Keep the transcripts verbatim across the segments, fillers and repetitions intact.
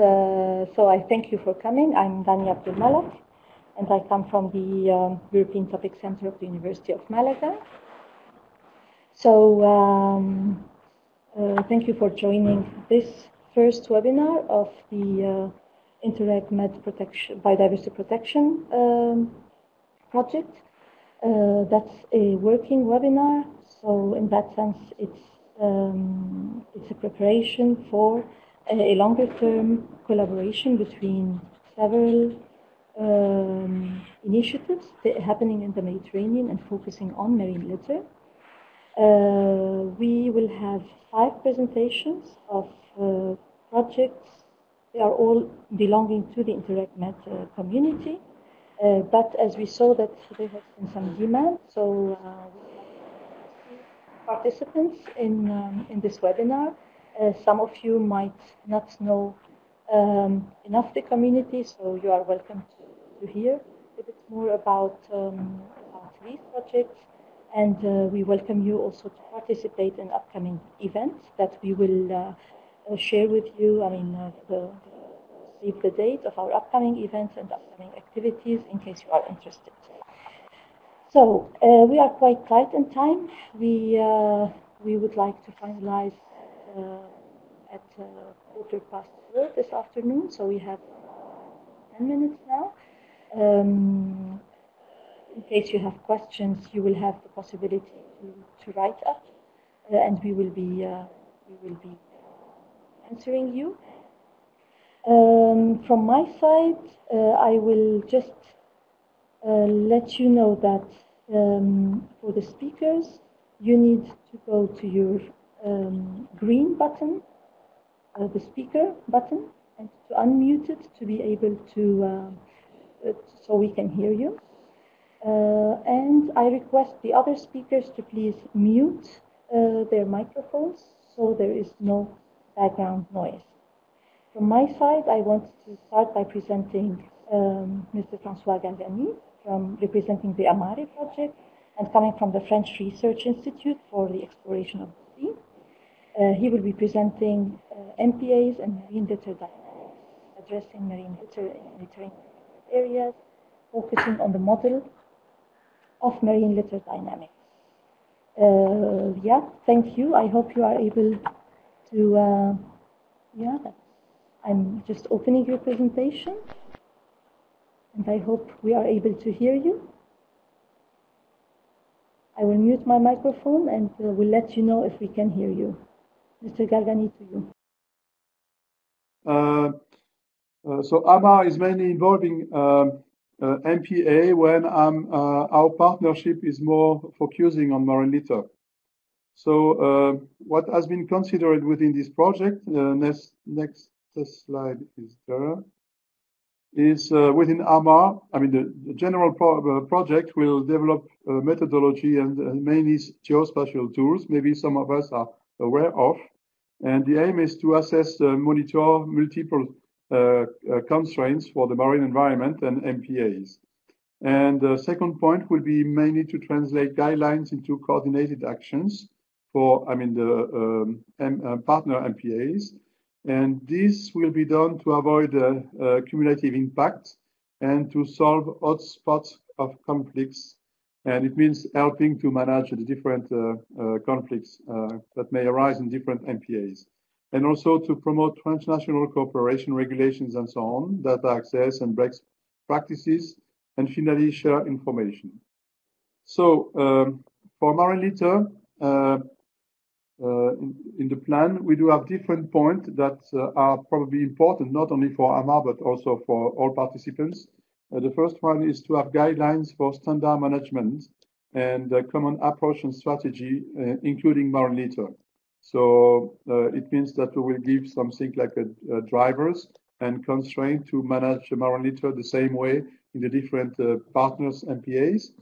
Uh, so I thank you for coming. I'm Dani Abdul-Malak, and I come from the um, European Topic Centre of the University of Malaga. So um, uh, thank you for joining this first webinar of the uh, Interreg Med protection, Biodiversity Protection um, Project. Uh, that's a working webinar, so in that sense it's, um, it's a preparation for a longer-term collaboration between several um, initiatives that happening in the Mediterranean and focusing on marine litter. Uh, we will have five presentations of uh, projects. They are all belonging to the Interreg Med uh, community, uh, but as we saw that there has been some demand, so uh, participants in, um, in this webinar. Uh, some of you might not know um, enough the community, so you are welcome to, to hear a bit more about, um, about these projects. And uh, we welcome you also to participate in upcoming events that we will uh, uh, share with you. I mean, uh, the, the, the date of our upcoming events and upcoming activities in case you are interested. So uh, we are quite tight in time. We, uh, we would like to finalize Uh, at uh, quarter past four this afternoon, so we have ten minutes now. Um, in case you have questions, you will have the possibility to, to write up, uh, and we will be uh, we will be answering you. Um, from my side, uh, I will just uh, let you know that um, for the speakers, you need to go to your Um, green button, uh, the speaker button, and to unmute it to be able to, uh, so we can hear you. Uh, and I request the other speakers to please mute uh, their microphones so there is no background noise. From my side, I want to start by presenting um, Mister François Galgani, from representing the AMAre project and coming from the French Research Institute for the Exploration of the Sea. Uh, he will be presenting uh, M P As and marine litter dynamics, addressing marine litter in Mediterranean areas, focusing on the model of marine litter dynamics. Uh, yeah, thank you. I hope you are able to. Uh, yeah, I'm just opening your presentation, and I hope we are able to hear you. I will mute my microphone and uh, will let you know if we can hear you. Mister Galgani, to you. Uh, uh, so AMAre is mainly involving uh, uh, M P A, when I'm, uh, our partnership is more focusing on marine litter. So uh, what has been considered within this project, uh, next, next slide is there, is uh, within AMAre, I mean, the, the general pro uh, project will develop uh, methodology and uh, mainly geospatial tools, maybe some of us are aware of. And the aim is to assess, uh, monitor multiple uh, uh, constraints for the marine environment and M P As. And the second point will be mainly to translate guidelines into coordinated actions for, I mean, the uh, M uh, partner M P As. And this will be done to avoid uh, uh, cumulative impact and to solve hotspots of conflicts. And it means helping to manage the different uh, uh, conflicts uh, that may arise in different M P As. And also to promote transnational cooperation, regulations, and so on, data access and best practices, and finally share information. So um, for marine litter, uh, Uh, in, in the plan, we do have different points that uh, are probably important, not only for AMAre, but also for all participants. Uh, the first one is to have guidelines for standard management and uh, common approach and strategy, uh, including marine litter. So uh, it means that we will give something like a, a drivers and constraint to manage marine litter the same way in the different uh, partners M P As.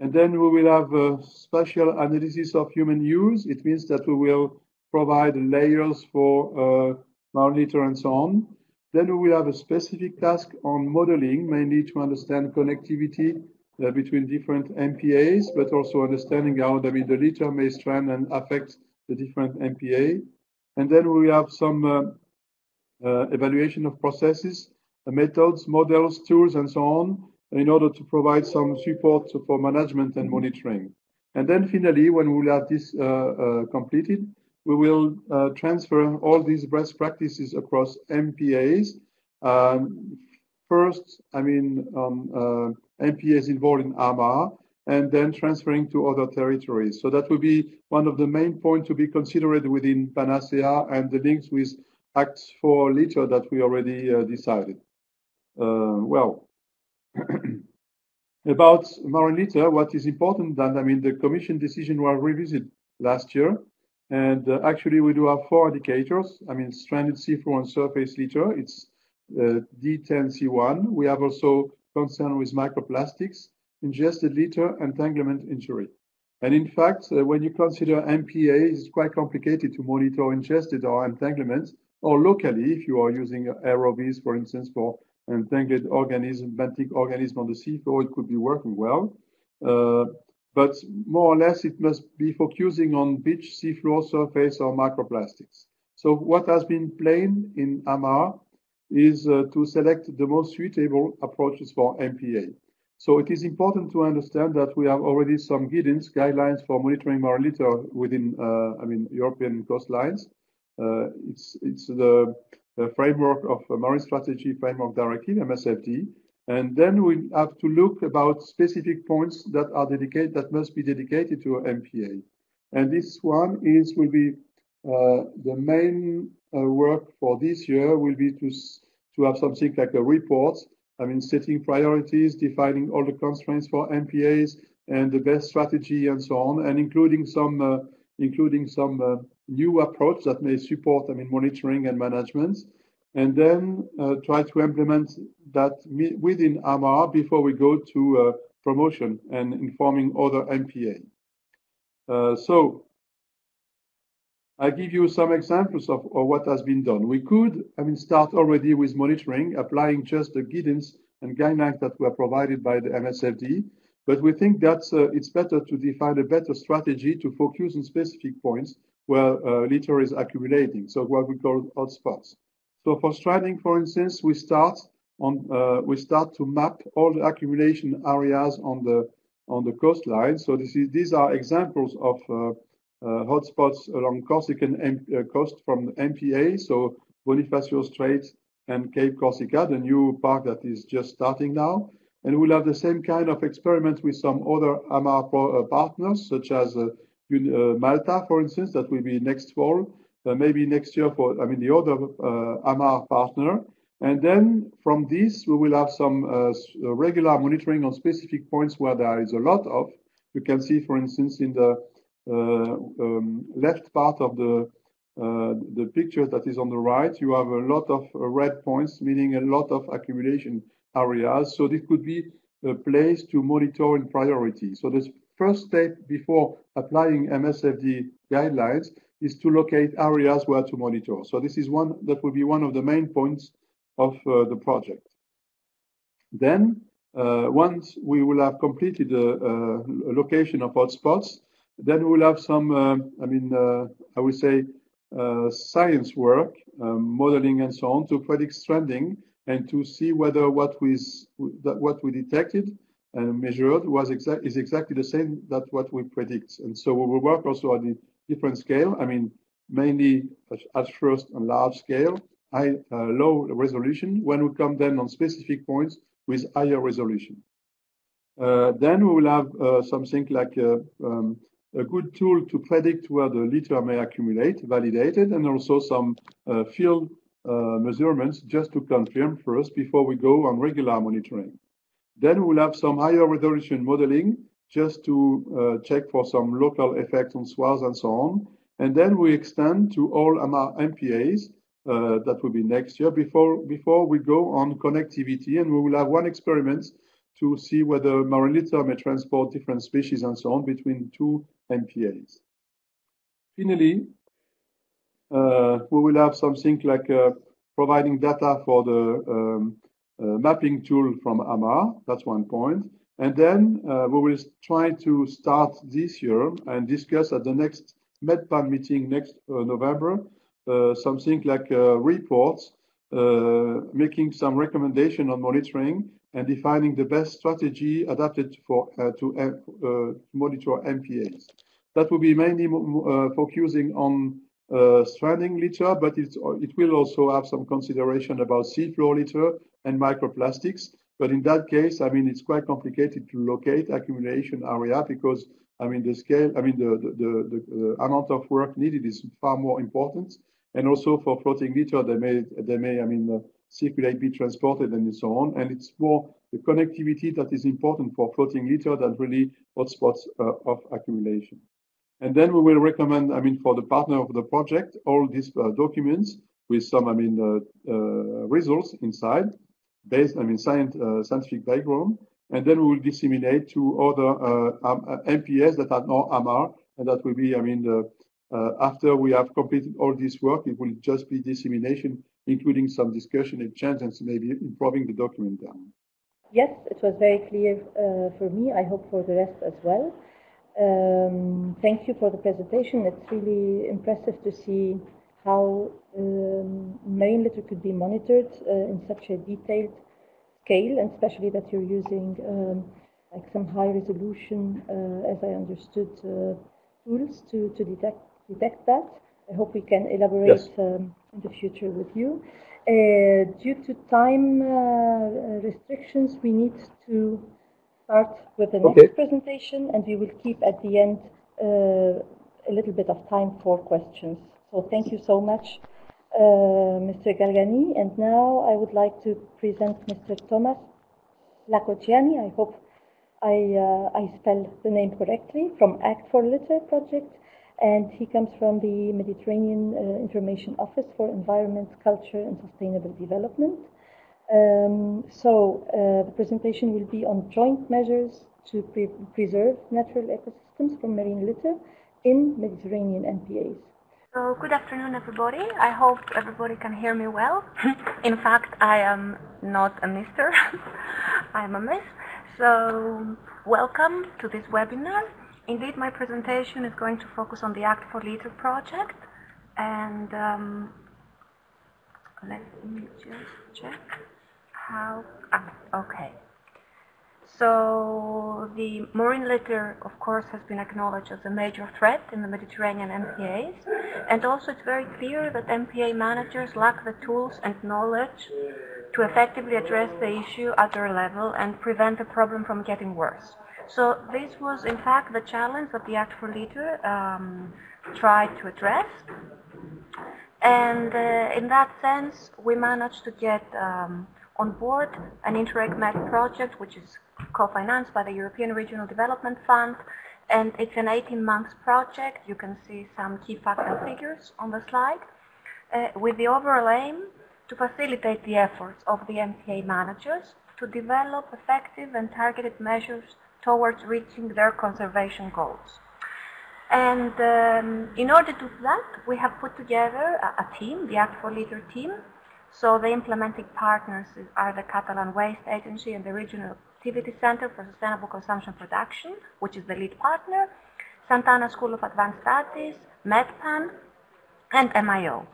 And then we will have a spatial analysis of human use. It means that we will provide layers for uh, marine litter and so on. Then we will have a specific task on modeling, mainly to understand connectivity uh, between different M P As, but also understanding how the, I mean, the litter may strand and affect the different M P A. And then we have some uh, uh, evaluation of processes, methods, models, tools, and so on, in order to provide some support for management and monitoring. And then finally, when we will have this uh, uh, completed, we will uh, transfer all these best practices across M P As. Um, first, I mean, um, uh, M P As involved in AMAre, and then transferring to other territories. So that will be one of the main points to be considered within Panacea and the links with Act four Litter that we already uh, decided. Uh, well, about marine litter, what is important that, I mean, the Commission decision was revisited last year. And uh, actually, we do have four indicators. I mean, stranded seafloor and surface litter, it's uh, D ten C one. We have also concern with microplastics, ingested litter, entanglement injury. And in fact, uh, when you consider M P As, it's quite complicated to monitor ingested or entanglements, or locally, if you are using R O Vs, for instance, for entangled organism, benthic organism on the seafloor, it could be working well. Uh, But more or less, it must be focusing on beach, seafloor, surface, or microplastics. So what has been planned in AMAre is uh, to select the most suitable approaches for M P A. So it is important to understand that we have already some guidance, guidelines for monitoring marine litter within, uh, I mean, European coastlines. Uh, it's it's the, the framework of uh, Marine Strategy Framework Directive, M S F D. And then we have to look about specific points that are dedicated, that must be dedicated to M P A. And this one is will be uh, the main uh, work for this year will be to to have something like a report. I mean, setting priorities, defining all the constraints for M P As and the best strategy and so on, and including some uh, including some uh, new approach that may support, I mean, monitoring and management. And then uh, try to implement that within AMAre before we go to uh, promotion and informing other M P A. Uh, so I give you some examples of, of what has been done. We could, I mean, start already with monitoring, applying just the guidance and guidelines that were provided by the M S F D. But we think that uh, it's better to define a better strategy to focus on specific points where uh, litter is accumulating, so what we call hotspots. So for stranding, for instance, we start on uh, we start to map all the accumulation areas on the on the coastline. So this is these are examples of uh, uh, hotspots along Corsican M uh, coast from the M P A. So Bonifacio Strait and Cape Corsica, the new park that is just starting now, and we'll have the same kind of experiment with some other AMAre pro, uh, partners, such as uh, uh, Malta, for instance, that will be next fall. Uh, maybe next year for, I mean, the other uh, AMAre partner. And then from this, we will have some uh, regular monitoring on specific points where there is a lot of. You can see, for instance, in the uh, um, left part of the, uh, the picture that is on the right, you have a lot of red points, meaning a lot of accumulation areas. So this could be a place to monitor in priority. So the first step before applying M S F D guidelines is to locate areas where to monitor. So this is one that will be one of the main points of uh, the project. Then, uh, once we will have completed the uh, location of hotspots, then we will have some, uh, I mean, uh, I would say, uh, science work, um, modeling and so on, to predict stranding and to see whether what we what we detected and measured was exact is exactly the same that what we predict. And so we will work also on the different scale, I mean, mainly at first on large scale, high, uh, low resolution. When we come then on specific points with higher resolution, uh, then we will have uh, something like a, um, a good tool to predict where the litter may accumulate, validated, and also some uh, field uh, measurements just to confirm first before we go on regular monitoring. Then we will have some higher resolution modeling, just to uh, check for some local effects on swaths and so on. And then we extend to all AMAre M P As, uh, that will be next year, before, before we go on connectivity. And we will have one experiment to see whether marine litter may transport different species and so on between two M P As. Finally, uh, we will have something like uh, providing data for the um, uh, mapping tool from AMAre. That's one point. And then uh, we will try to start this year and discuss at the next MedPan meeting next uh, November, uh, something like uh, reports uh, making some recommendation on monitoring and defining the best strategy adapted for uh, to uh, monitor M P As. That will be mainly uh, focusing on uh, stranding litter, but it's, it will also have some consideration about seafloor litter and microplastics. But in that case, I mean, it's quite complicated to locate accumulation area because, I mean, the scale, I mean, the, the, the, the amount of work needed is far more important. And also for floating litter, they may, they may, I mean, uh, circulate, be transported, and so on. And it's more the connectivity that is important for floating litter than really hotspots uh, of accumulation. And then we will recommend, I mean, for the partner of the project, all these uh, documents with some, I mean, uh, uh, results inside, based, I mean, science, uh, scientific background. And then we will disseminate to other uh, M P As that are now AMAre, and that will be, I mean, the, uh, after we have completed all this work, it will just be dissemination, including some discussion, exchange, and maybe improving the document down. Yes, it was very clear uh, for me. I hope for the rest as well. Um, thank you for the presentation. It's really impressive to see how um, marine litter could be monitored uh, in such a detailed scale, and especially that you're using um, like some high-resolution, uh, as I understood, uh, tools to, to detect, detect that. I hope we can elaborate yes. um, in the future with you. Uh, due to time uh, restrictions, we need to start with the okay. next presentation, and we will keep at the end uh, a little bit of time for questions. So thank you so much, uh, Mister Galgani. And now I would like to present Mister Thomais Vlachogianni. I hope I, uh, I spelled the name correctly, from Act four Litter project. And he comes from the Mediterranean uh, Information Office for Environment, Culture and Sustainable Development. Um, so uh, the presentation will be on joint measures to pre preserve natural ecosystems from marine litter in Mediterranean M P As. So good afternoon, everybody. I hope everybody can hear me well. In fact, I am not a mister. I am a miss. So welcome to this webinar. Indeed, my presentation is going to focus on the Act four Litter project. And um, let me just check how... Ah, okay. So the marine litter, of course, has been acknowledged as a major threat in the Mediterranean M P As, and also it's very clear that M P A managers lack the tools and knowledge to effectively address the issue at their level and prevent the problem from getting worse. So this was, in fact, the challenge that the Act four Litter um, tried to address. And uh, in that sense, we managed to get um, on board an Interreg Med project, which is co-financed by the European Regional Development Fund, and it's an eighteen month project. You can see some key facts and figures on the slide, uh, with the overall aim to facilitate the efforts of the M P A managers to develop effective and targeted measures towards reaching their conservation goals. And um, in order to do that, we have put together a, a team, the Act four Litter team. So the implementing partners are the Catalan Waste Agency and the Regional Activity Centre for Sustainable Consumption Production, which is the lead partner, Santana School of Advanced Studies, MedPan, and M I O.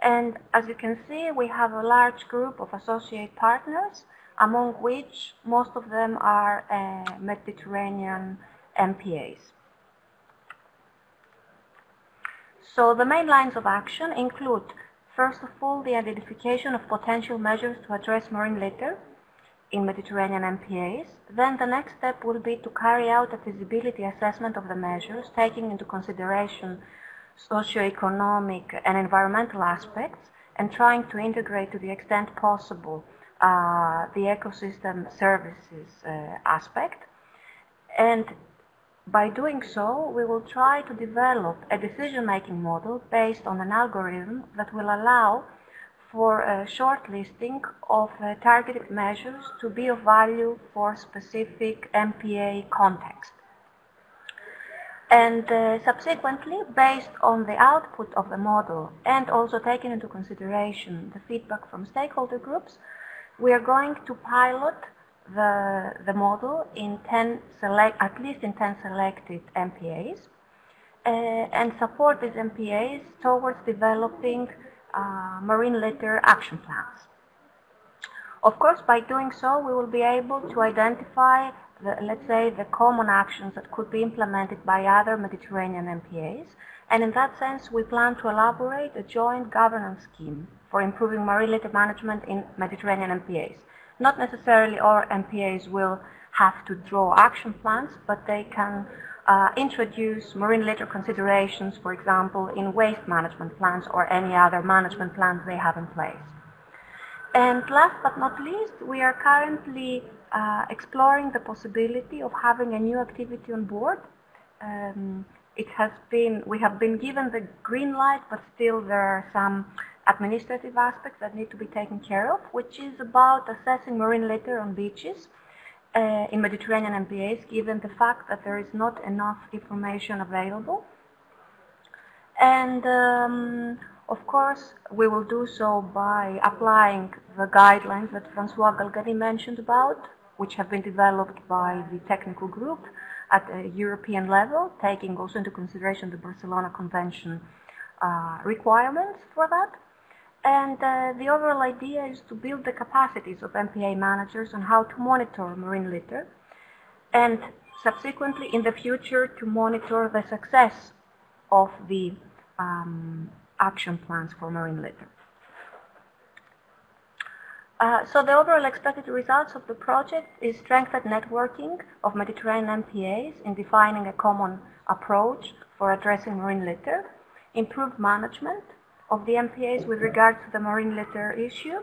And as you can see, we have a large group of associate partners, among which most of them are uh, Mediterranean M P As. So the main lines of action include, first of all, the identification of potential measures to address marine litter in Mediterranean M P As. Then the next step will be to carry out a feasibility assessment of the measures, taking into consideration socioeconomic and environmental aspects, and trying to integrate to the extent possible uh, the ecosystem services uh, aspect. And by doing so, we will try to develop a decision-making model based on an algorithm that will allow for a shortlisting of uh, targeted measures to be of value for specific M P A context. And uh, subsequently, based on the output of the model and also taking into consideration the feedback from stakeholder groups, we are going to pilot The, the model in ten select, at least in ten selected M P As uh, and support these M P As towards developing uh, marine litter action plans. Of course, by doing so, we will be able to identify, the, let's say, the common actions that could be implemented by other Mediterranean M P As, and in that sense, we plan to elaborate a joint governance scheme for improving marine litter management in Mediterranean M P As. Not necessarily all M P As will have to draw action plans, but they can uh, introduce marine litter considerations, for example, in waste management plans or any other management plans they have in place. And last but not least, we are currently uh, exploring the possibility of having a new activity on board. Um, it has been, we have been given the green light, but still there are some administrative aspects that need to be taken care of, which is about assessing marine litter on beaches uh, in Mediterranean M P As, given the fact that there is not enough information available. And um, of course, we will do so by applying the guidelines that François Galgani mentioned about, which have been developed by the technical group at a European level, taking also into consideration the Barcelona Convention uh, requirements for that. And uh, the overall idea is to build the capacities of M P A managers on how to monitor marine litter, and subsequently in the future to monitor the success of the um, action plans for marine litter. Uh, so the overall expected results of the project is strengthened networking of Mediterranean M P As in defining a common approach for addressing marine litter, improved management of the M P As with regards to the marine litter issue,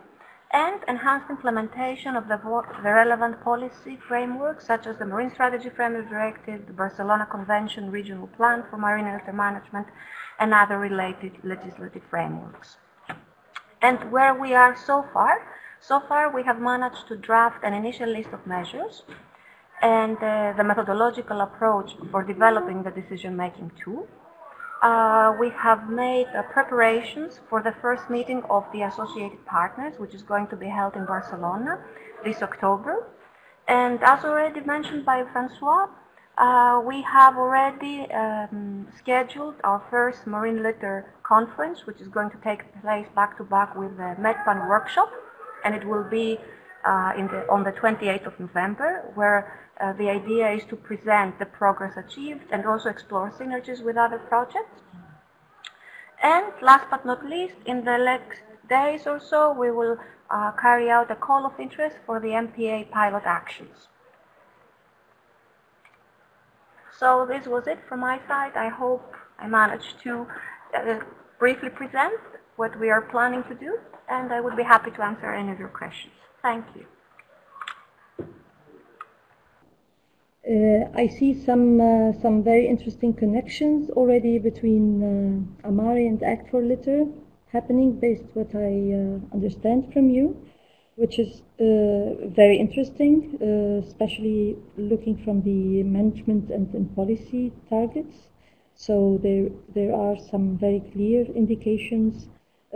and enhanced implementation of the, the relevant policy frameworks such as the Marine Strategy Framework Directive, the Barcelona Convention Regional Plan for Marine Litter Management, and other related legislative frameworks. And where we are so far, so far we have managed to draft an initial list of measures and uh, the methodological approach for developing the decision-making tool. Uh, we have made uh, preparations for the first meeting of the associated partners, which is going to be held in Barcelona this October. And as already mentioned by Francois, Uh, we have already um, scheduled our first marine litter conference, which is going to take place back-to-back with the MedPan workshop, and it will be uh, in the, on the twenty-eighth of November, where uh, the idea is to present the progress achieved and also explore synergies with other projects. And last but not least, in the next days or so, we will uh, carry out a call of interest for the M P A pilot actions. So this was it from my side. I hope I managed to uh, briefly present what we are planning to do, and I would be happy to answer any of your questions. Thank you. Uh, I see some uh, some very interesting connections already between uh, AMAre and Act four Litter happening, based what I uh, understand from you, which is uh, very interesting, uh, especially looking from the management and, and policy targets. So there, there are some very clear indications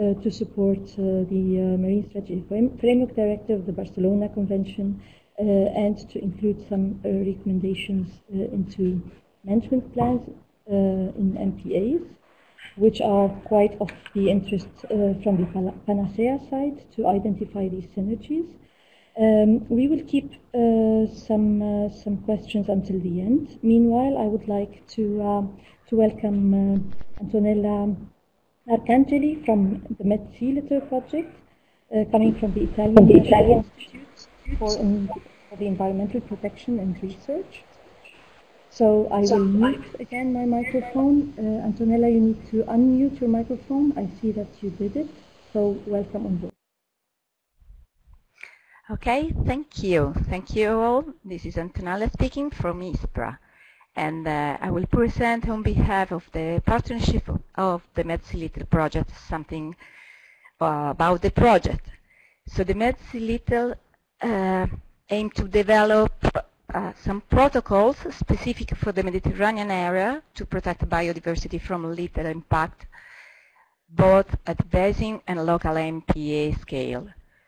uh, to support uh, the uh, Marine Strategy Framework Directive, the Barcelona Convention, uh, and to include some uh, recommendations uh, into management plans uh, in M P As, which are quite of the interest uh, from the Panacea side to identify these synergies. Um, we will keep uh, some uh, some questions until the end. Meanwhile, I would like to uh, to welcome uh, Antonella Arcangeli from the MedSeaLitter project, uh, coming from the Italian, from the Italian Institute for, um, for the Environmental Protection and Research. So I will mute again my microphone. Uh, Antonella, you need to unmute your microphone. I see that you did it. So welcome on board. Okay, thank you. Thank you all. This is Antonella speaking from I S P R A. And uh, I will present on behalf of the partnership of the MedSeaLitter project something uh, about the project. So the MedSeaLitter uh, aim to develop Uh, some protocols specific for the Mediterranean area to protect biodiversity from litter impact, both at basin and local M P A scale.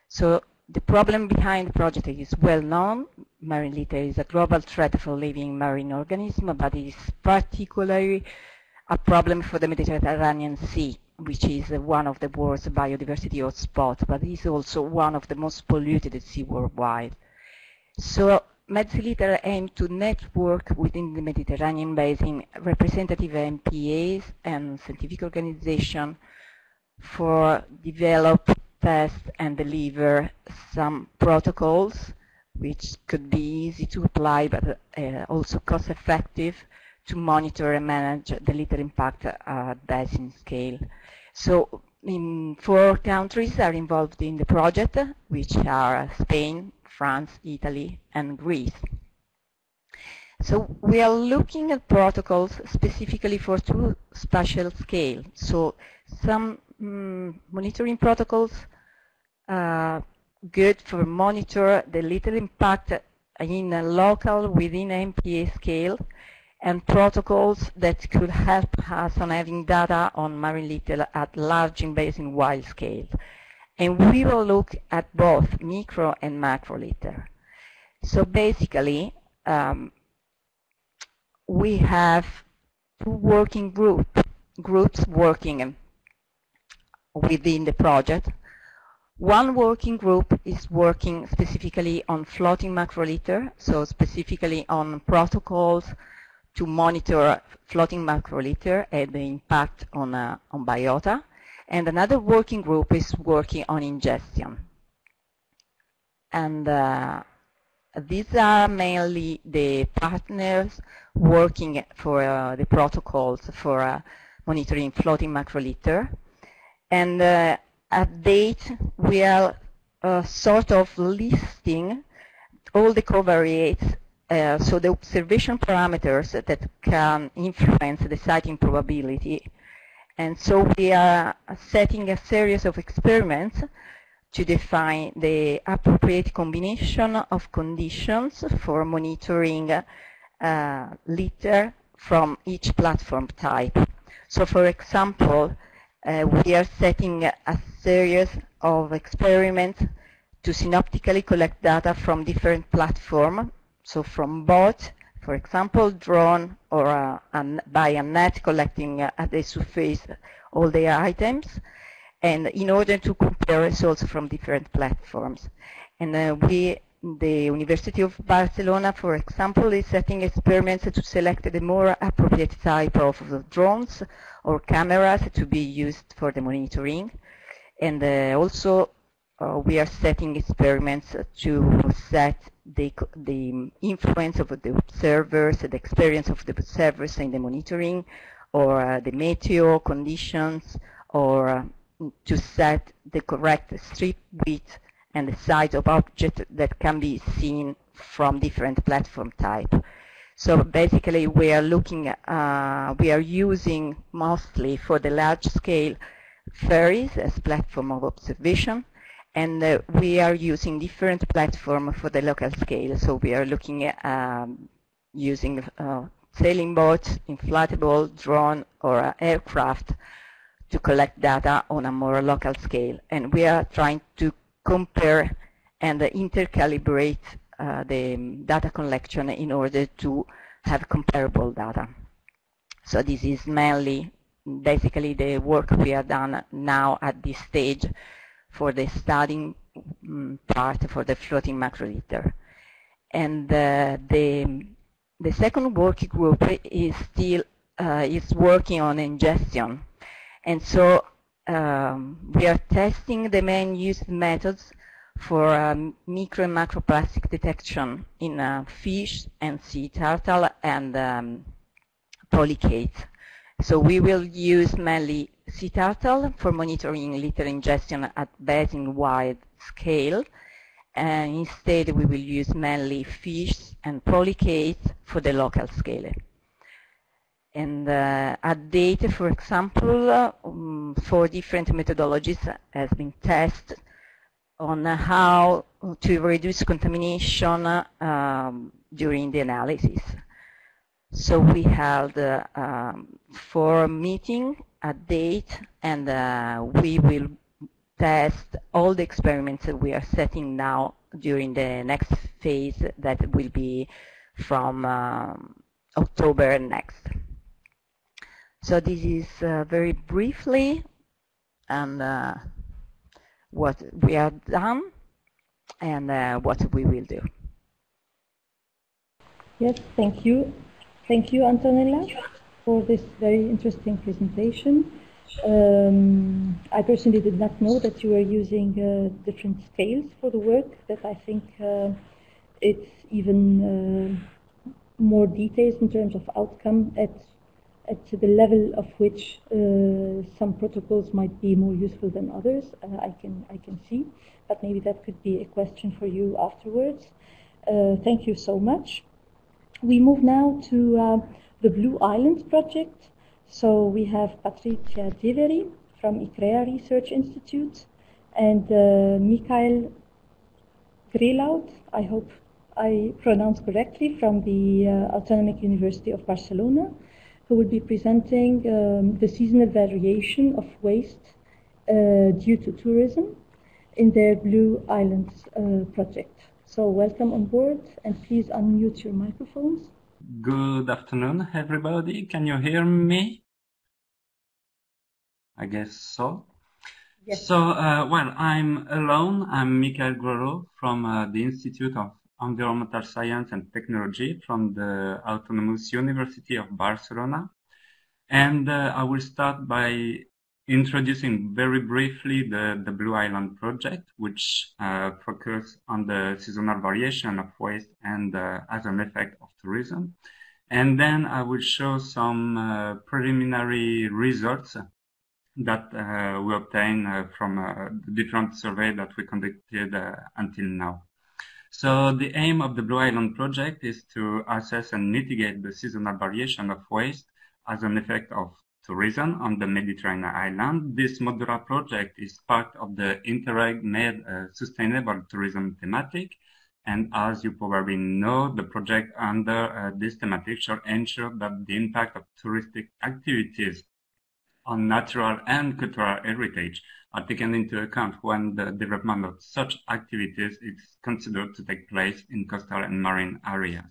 So the problem behind the project is well known. Marine litter is a global threat for living marine organisms, but it is particularly a problem for the Mediterranean Sea. which is one of the world's biodiversity hotspots, but is also one of the most polluted at sea worldwide. So MedSeaLitter aims to network within the Mediterranean basin representative M P As and scientific organizations for develop, test and deliver some protocols which could be easy to apply but uh, also cost effective to monitor and manage the litter impact at basin scale. So in four countries are involved in the project, which are Spain, France, Italy and Greece. So we are looking at protocols specifically for two spatial scales. So some mm, monitoring protocols uh, good for monitor the litter impact in a local within M P A scale, and protocols that could help us on having data on marine litter at large in basin wide scale. And we will look at both micro and macro litter. So basically, um, we have two working group, groups working within the project. One working group is working specifically on floating macro litter, so specifically on protocols to monitor floating macro litter and the impact on, uh, on biota. And another working group is working on ingestion. And uh, these are mainly the partners working for uh, the protocols for uh, monitoring floating macro litter. And uh, at date, we are uh, sort of listing all the covariates. Uh, so the observation parameters that can influence the sighting probability. And so we are setting a series of experiments to define the appropriate combination of conditions for monitoring uh, litter from each platform type. So for example, uh, we are setting a series of experiments to synoptically collect data from different platforms. So from boats, for example, drone, or uh, an, by a net collecting uh, at the surface all the items, and in order to compare results from different platforms. And uh, we, the University of Barcelona, for example, is setting experiments to select the more appropriate type of drones or cameras to be used for the monitoring. And uh, also, uh, we are setting experiments to set The, the influence of the observers, the experience of the observers in the monitoring, or uh, the meteor conditions, or uh, to set the correct strip width and the size of objects that can be seen from different platform type. So basically, we are looking, uh, we are using mostly for the large scale ferries as platform of observation. And uh, we are using different platforms for the local scale. So we are looking at um, using uh, sailing boats, inflatable, drone, or uh, aircraft to collect data on a more local scale. And we are trying to compare and uh, intercalibrate uh, the data collection in order to have comparable data. So this is mainly, basically, the work we have done now at this stage for the studying part for the floating macro litter. And uh, the, the second working group is still uh, is working on ingestion. And so um, we are testing the main used methods for um, micro and macroplastic detection in uh, fish and sea turtle and um, polychaetes. So we will use mainly sea turtle for monitoring litter ingestion at basin-wide scale, and instead we will use mainly fish and polychaetes for the local scale. And uh, at data, for example, um, four different methodologies has been tested on how to reduce contamination um, during the analysis. So we held uh, um, four meetings at date, and uh, we will test all the experiments that we are setting now during the next phase that will be from um, October next. So this is uh, very briefly and uh, what we have done and uh, what we will do. Yes, thank you. Thank you, Antonella, for this very interesting presentation. Um, I personally did not know that you were using uh, different scales for the work, but I think uh, it's even uh, more details in terms of outcome at, at the level of which uh, some protocols might be more useful than others. Uh, I can, I can see, but maybe that could be a question for you afterwards. Uh, thank you so much. We move now to uh, the Blue Islands project. So we have Patricia Diveri from ICREA Research Institute and uh, Michael Grelaud, I hope I pronounce correctly, from the uh, Autonomous University of Barcelona, who will be presenting um, the seasonal variation of waste uh, due to tourism in their Blue Islands uh, project. So welcome on board, and please unmute your microphones. Good afternoon, everybody. Can you hear me? I guess so. Yes. So, uh, well, I'm alone. I'm Michael Grelaud from uh, the Institute of Environmental Science and Technology from the Autonomous University of Barcelona. And uh, I will start by introducing very briefly the, the Blue Island project, which uh, focuses on the seasonal variation of waste and uh, as an effect of tourism. And then I will show some uh, preliminary results that uh, we obtained uh, from uh, the different survey that we conducted uh, until now. So the aim of the Blue Island project is to assess and mitigate the seasonal variation of waste as an effect of tourism on the Mediterranean island. This modular project is part of the Interreg Med uh, Sustainable Tourism thematic. And as you probably know, the project under uh, this thematic shall ensure that the impact of touristic activities on natural and cultural heritage are taken into account when the development of such activities is considered to take place in coastal and marine areas.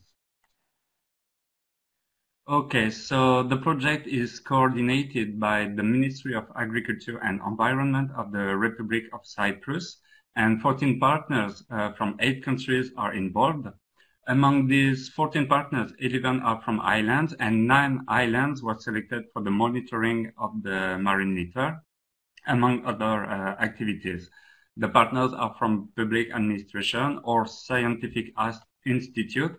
Okay, so the project is coordinated by the Ministry of Agriculture and Environment of the Republic of Cyprus, and fourteen partners uh, from eight countries are involved. Among these fourteen partners, eleven are from islands, and nine islands were selected for the monitoring of the marine litter, among other uh, activities. The partners are from public administration or scientific institute,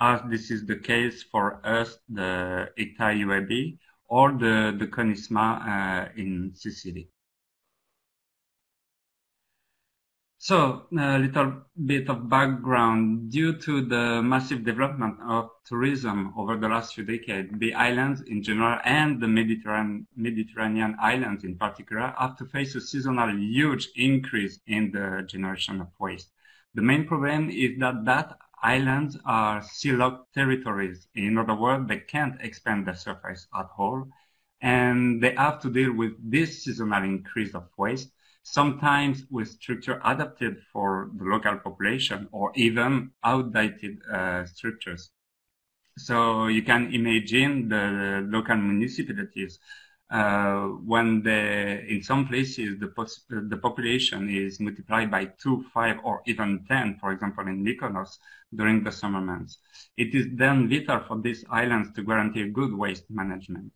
as this is the case for us, the I C T A U A B, or the, the Conisma uh, in Sicily. So, a little bit of background. Due to the massive development of tourism over the last few decades, the islands in general and the Mediterranean, Mediterranean islands in particular have to face a seasonal huge increase in the generation of waste. The main problem is that that islands are sea-locked territories. In other words, they can't expand their surface at all, and they have to deal with this seasonal increase of waste, sometimes with structure adapted for the local population or even outdated uh, structures. So you can imagine the local municipalities uh, when they, in some places the, the population is multiplied by two, five, or even ten, for example in Mykonos, during the summer months. It is then vital for these islands to guarantee good waste management.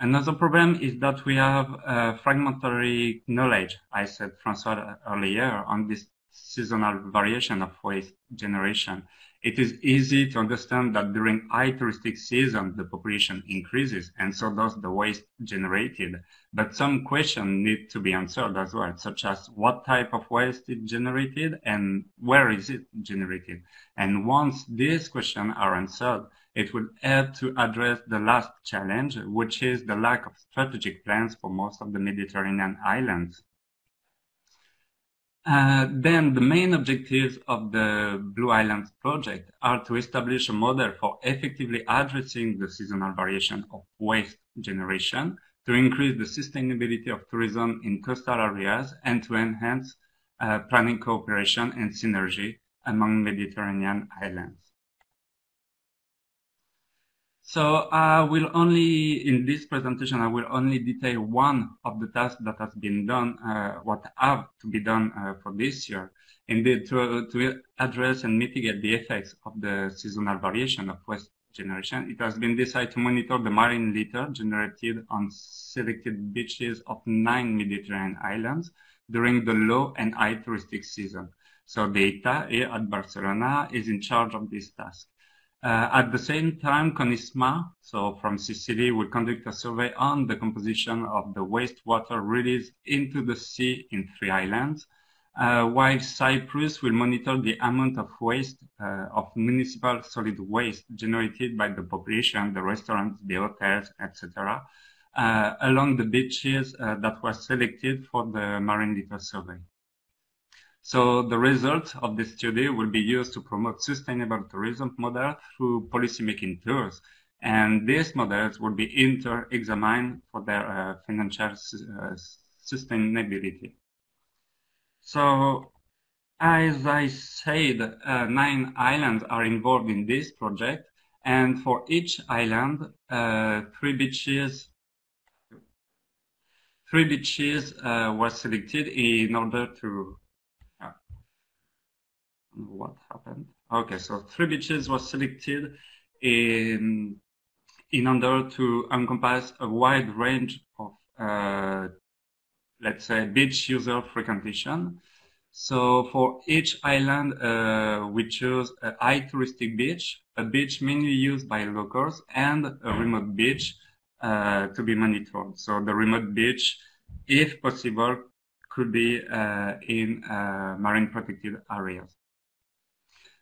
Another problem is that we have uh, fragmentary knowledge, I said François earlier, on this seasonal variation of waste generation. It is easy to understand that during high touristic season, the population increases and so does the waste generated. But some questions need to be answered as well, such as what type of waste is generated and where is it generated. And once these questions are answered, it will help to address the last challenge, which is the lack of strategic plans for most of the Mediterranean islands. Uh, then the main objectives of the Blue Islands project are to establish a model for effectively addressing the seasonal variation of waste generation, to increase the sustainability of tourism in coastal areas, and to enhance uh, planning cooperation and synergy among Mediterranean islands. So I will only, in this presentation, I will only detail one of the tasks that has been done, uh, what have to be done uh, for this year, indeed to, to address and mitigate the effects of the seasonal variation of waste generation. It has been decided to monitor the marine litter generated on selected beaches of nine Mediterranean islands during the low and high touristic season. So the I T A here at Barcelona is in charge of this task. Uh, at the same time, Conisma, so from Sicily, will conduct a survey on the composition of the wastewater released into the sea in three islands, uh, while Cyprus will monitor the amount of waste, uh, of municipal solid waste generated by the population, the restaurants, the hotels, et cetera, uh, along the beaches uh, that were selected for the marine litter survey. So the results of this study will be used to promote sustainable tourism models through policymaking tours. And these models will be inter-examined for their uh, financial su uh, sustainability. So as I said, uh, nine islands are involved in this project. And for each island, uh, three beaches three beaches uh, were selected in order to What happened? Okay, so three beaches were selected in in order to encompass a wide range of, uh, let's say, beach user frequentation. So for each island, uh, we chose a high touristic beach, a beach mainly used by locals, and a remote beach uh, to be monitored. So the remote beach, if possible, could be uh, in uh, marine protected areas.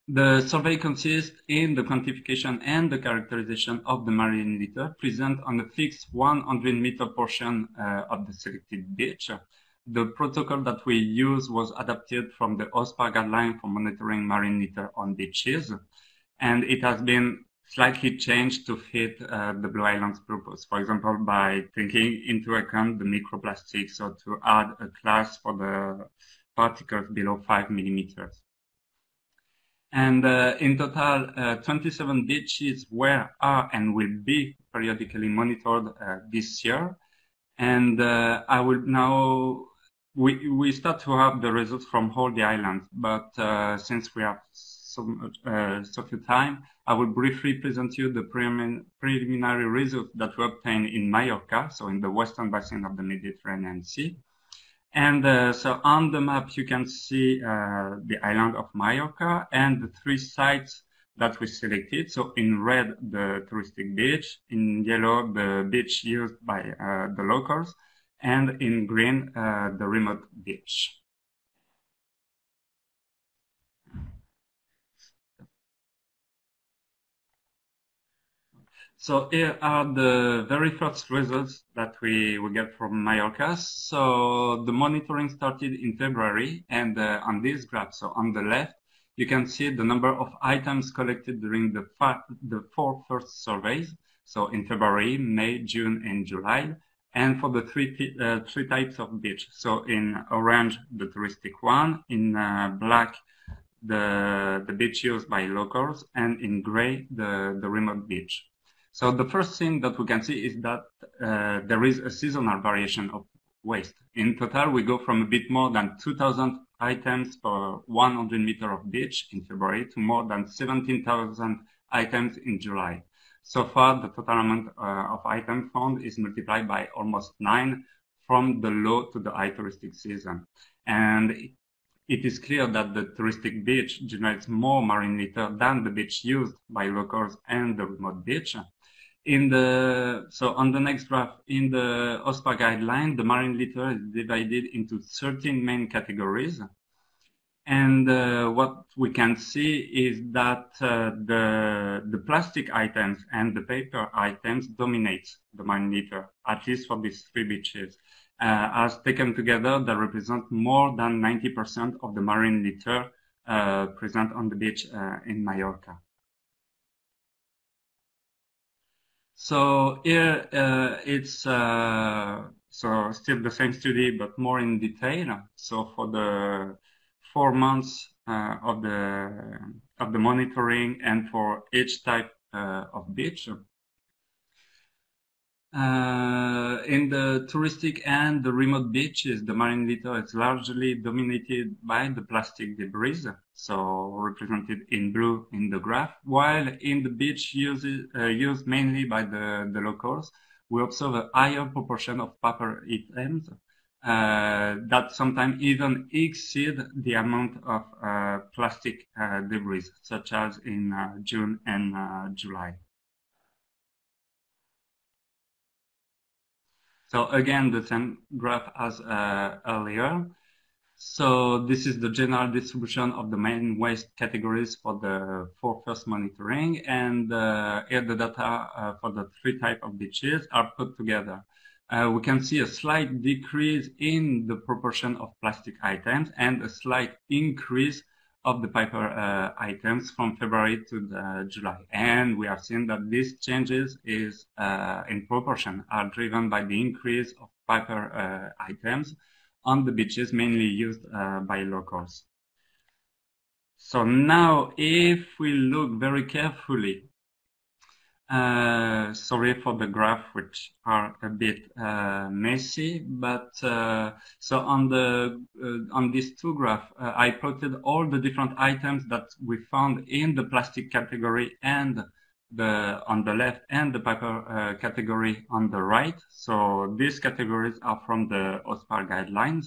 The survey consists in the quantification and the characterization of the marine litter present on a fixed one hundred meter portion uh, of the selected beach. The protocol that we use was adapted from the OSPAR guideline for monitoring marine litter on beaches, and it has been slightly changed to fit uh, the Blue Islands purpose, for example, by taking into account the microplastics, or to add a class for the particles below five millimeters. And uh, in total, uh, twenty-seven beaches were, are, and will be periodically monitored uh, this year. And uh, I will now, we, we start to have the results from all the islands, but uh, since we have so, much, uh, so few time, I will briefly present you the prelim preliminary results that were obtained in Mallorca, so in the western basin of the Mediterranean Sea. And uh, so on the map, you can see uh, the island of Mallorca and the three sites that we selected. So in red, the touristic beach, in yellow, the beach used by uh, the locals, and in green, uh, the remote beach. So here are the very first results that we, we get from Mallorca. So the monitoring started in February, and uh, on this graph, so on the left, you can see the number of items collected during the, the four first surveys. So in February, May, June, and July, and for the three, uh, three types of beach. So in orange, the touristic one, in uh, black, the, the beach used by locals, and in gray, the, the remote beach. So the first thing that we can see is that uh, there is a seasonal variation of waste. In total, we go from a bit more than two thousand items per one hundred meter of beach in February to more than seventeen thousand items in July. So far, the total amount uh, of items found is multiplied by almost nine from the low to the high touristic season. And it is clear that the touristic beach generates more marine litter than the beach used by locals and the remote beach. In the, so on the next graph, in the OSPAR guideline, the marine litter is divided into thirteen main categories. And uh, what we can see is that uh, the, the plastic items and the paper items dominate the marine litter, at least for these three beaches. Uh, as taken together, they represent more than ninety percent of the marine litter uh, present on the beach uh, in Mallorca. So here uh, it's uh, so still the same study, but more in detail. So for the four months uh, of the of the monitoring and for each type uh, of beach. Uh, in the touristic and the remote beaches, the marine litter is largely dominated by the plastic debris, so represented in blue in the graph, while in the beach uses, uh, used mainly by the, the locals, we observe a higher proportion of paper items uh, that sometimes even exceed the amount of uh, plastic uh, debris, such as in uh, June and uh, July. So again, the same graph as uh, earlier. So this is the general distribution of the main waste categories for the for first monitoring. And uh, here the data uh, for the three types of beaches are put together. Uh, we can see a slight decrease in the proportion of plastic items and a slight increase of the paper uh, items from February to the July. And we have seen that these changes is uh, in proportion are driven by the increase of paper uh, items on the beaches mainly used uh, by locals. So now if we look very carefully, uh, sorry for the graph which are a bit uh, messy, but uh, so on the uh, on these two graphs uh, I plotted all the different items that we found in the plastic category and the on the left and the paper uh, category on the right. So these categories are from the OSPAR guidelines,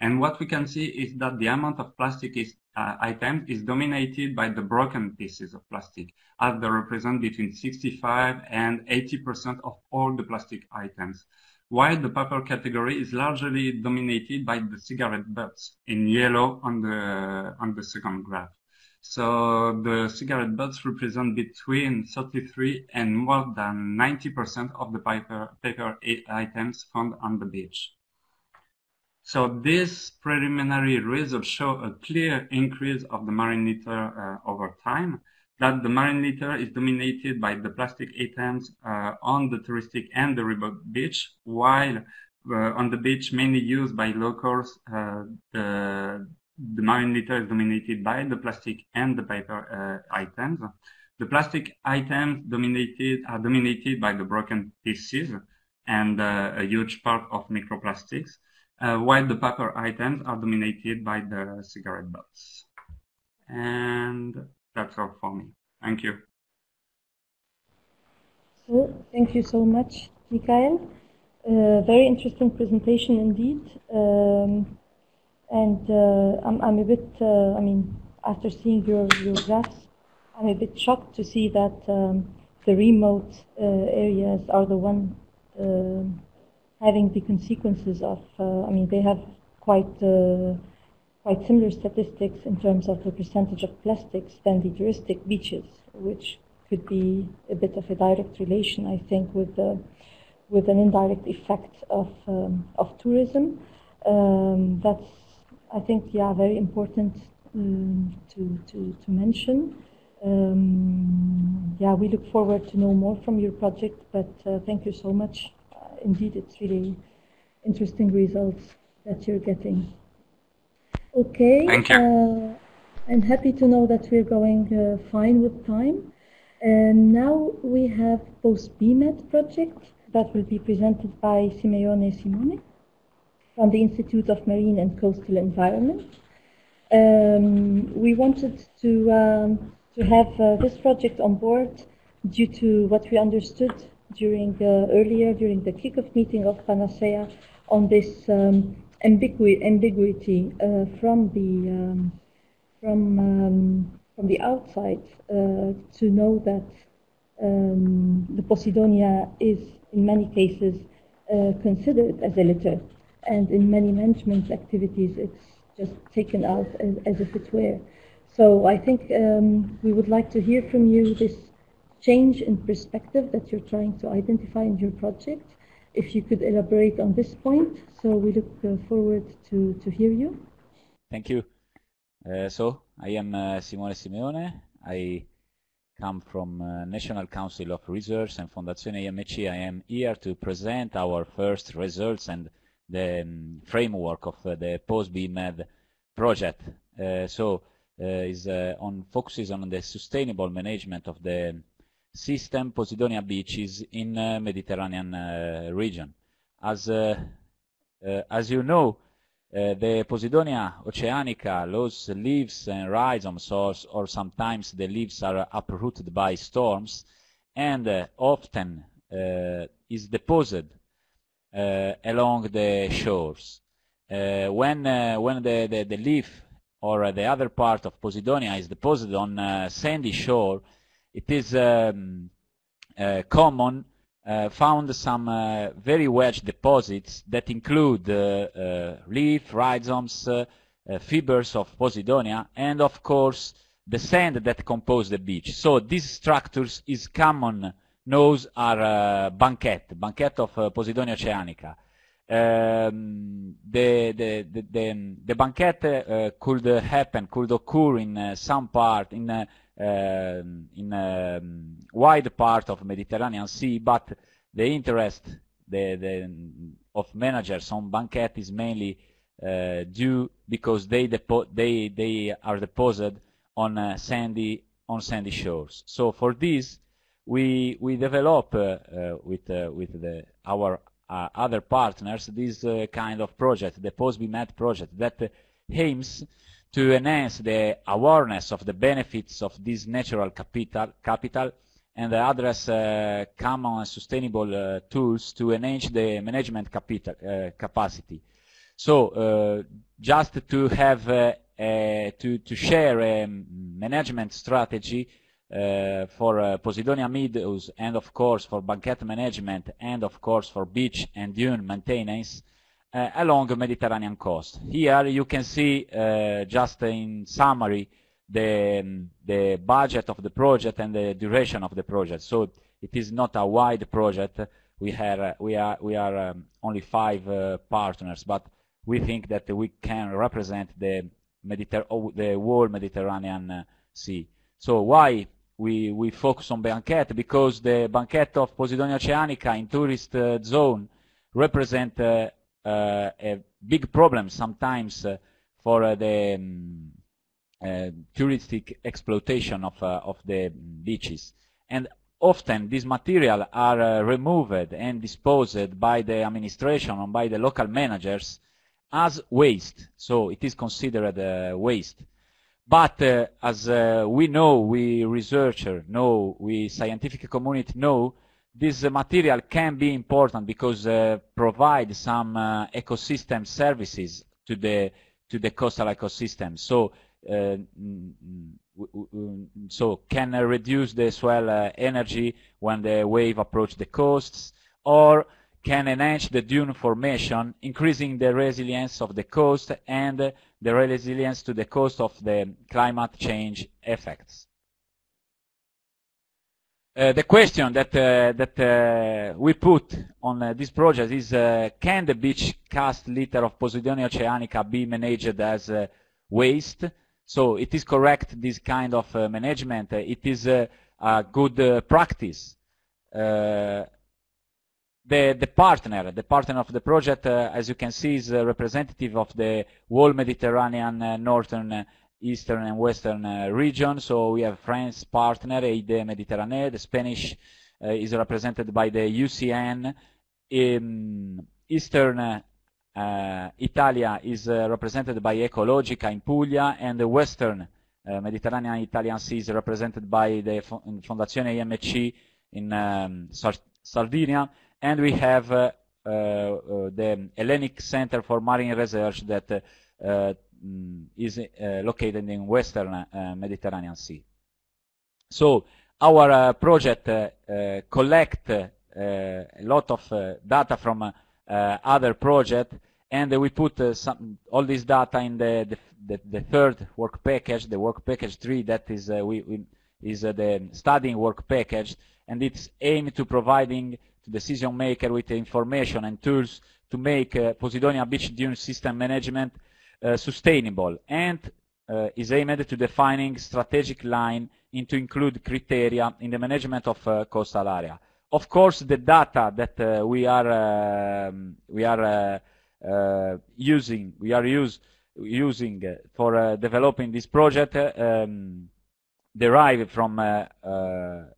and what we can see is that the amount of plastic is, uh, item is dominated by the broken pieces of plastic, as they represent between sixty-five and eighty percent of all the plastic items, while the paper category is largely dominated by the cigarette butts in yellow on the on the second graph. So the cigarette butts represent between thirty-three and more than ninety percent of the paper, paper items found on the beach. So this preliminary results show a clear increase of the marine litter uh, over time, that the marine litter is dominated by the plastic items uh, on the touristic and the remote beach, while uh, on the beach mainly used by locals, uh, the The marine litter is dominated by the plastic and the paper uh, items. The plastic items dominated are dominated by the broken pieces and uh, a huge part of microplastics, uh, while the paper items are dominated by the cigarette butts. And that's all for me. Thank you. So, thank you so much, Michael. Uh, very interesting presentation indeed. Um, And uh, I'm, I'm a bit, uh, I mean, after seeing your, your graphs, I'm a bit shocked to see that um, the remote uh, areas are the one uh, having the consequences of, uh, I mean, they have quite, uh, quite similar statistics in terms of the percentage of plastics than the touristic beaches, which could be a bit of a direct relation, I think, with, uh, with an indirect effect of, um, of tourism. Um, that's I think, yeah, very important um, to, to, to mention. Um, yeah, we look forward to know more from your project, but uh, thank you so much. Uh, indeed, it's really interesting results that you're getting. Okay. Thank you. Uh, I'm happy to know that we're going uh, fine with time. And now we have POSBEMED project that will be presented by Simeone Simeone from the Institute of Marine and Coastal Environment. Um, we wanted to, um, to have uh, this project on board due to what we understood during uh, earlier, during the kickoff meeting of Panacea on this um, ambigu ambiguity uh, from, the, um, from, um, from the outside uh, to know that um, the Posidonia is in many cases uh, considered as a litter. And in many management activities, it's just taken out as, as if it were. So I think um, we would like to hear from you this change in perspective that you're trying to identify in your project. If you could elaborate on this point, so we look forward to, to hear you. Thank you. Uh, so I am uh, Simone Simeone. I come from uh, National Council of Research and Fondazione I M C. I am here to present our first results and the um, framework of uh, the POSBEMED project. Uh, so uh, is uh, on focuses on the sustainable management of the system Posidonia beaches in uh, Mediterranean uh, region. As, uh, uh, as you know, uh, the Posidonia oceanica loses leaves and rhizomes, or, or sometimes the leaves are uprooted by storms, and uh, often uh, is deposited uh, along the shores. Uh, when uh, when the, the, the leaf or uh, the other part of Posidonia is deposited on uh, sandy shore, it is um, uh, common uh, found some uh, very wedge deposits that include uh, uh, leaf, rhizomes, uh, uh, fibers of Posidonia, and of course the sand that compose the beach. So these structures is common. Known are uh, banquette, banquette of uh, Posidonia oceanica. Um, the, the, the, the, the banquette uh, could uh, happen, could occur in uh, some part, in uh, uh, in a wide part of Mediterranean Sea, but the interest the, the, of managers on banquette is mainly uh, due because they, they, they are deposited on, uh, sandy, on sandy shores. So for this, we, we develop uh, uh, with, uh, with the, our Uh, other partners, this uh, kind of project, the POSBEMED project, that uh, aims to enhance the awareness of the benefits of this natural capital, capital and address uh, common and sustainable uh, tools to enhance the management capital, uh, capacity. So, uh, just to have uh, a, to, to share a management strategy Uh, for uh, Posidonia meadows, and of course for banquette management, and of course for beach and dune maintenance uh, along the Mediterranean coast. Here you can see uh, just in summary the, the budget of the project and the duration of the project. So it is not a wide project. We, have, uh, we are, we are um, only five uh, partners, but we think that we can represent the, Mediter the whole Mediterranean uh, Sea. So why we, we focus on banquette? Because the banquette of Posidonia oceanica in tourist uh, zone represent uh, uh, a big problem sometimes uh, for uh, the um, uh, touristic exploitation of, uh, of the beaches. And often these materials are uh, removed and disposed by the administration or by the local managers as waste. So it is considered uh, waste. But uh, as uh, we know, we researchers know, we scientific community know, this uh, material can be important because uh, provide some uh, ecosystem services to the to the coastal ecosystem. So uh, so can uh, reduce the swell uh, energy when the wave approach the coasts, or can enhance the dune formation, increasing the resilience of the coast and uh, the resilience to the coast of the climate change effects. Uh, the question that, uh, that uh, we put on uh, this project is, uh, can the beach cast litter of Posidonia oceanica be managed as uh, waste? So it is correct, this kind of uh, management. It is uh, a good uh, practice. Uh, The, the partner, the partner of the project, uh, as you can see, is a representative of the whole Mediterranean, uh, northern, uh, eastern, and western uh, region. So we have France partner, A I D Mediterranee. The Spanish uh, is represented by the U C N. In eastern uh, uh, Italia is uh, represented by Ecologica in Puglia, and the western uh, Mediterranean Italian Sea is represented by the Fondazione I M C in um, Sardinia. And we have uh, uh, the Hellenic Center for Marine Research that uh, is uh, located in Western uh, Mediterranean Sea. So our uh, project uh, uh, collect uh, a lot of uh, data from uh, uh, other projects, and we put uh, some, all this data in the, the, the third work package, the work package three, that is uh, we, we is uh, the studying work package, and it's aimed to providing decision maker with information and tools to make uh, Posidonia beach dune system management uh, sustainable, and uh, is aimed to defining strategic line and to include criteria in the management of uh, coastal area. Of course, the data that uh, we are uh, we are uh, uh, using we are use, using for uh, developing this project uh, um, derive from uh, uh,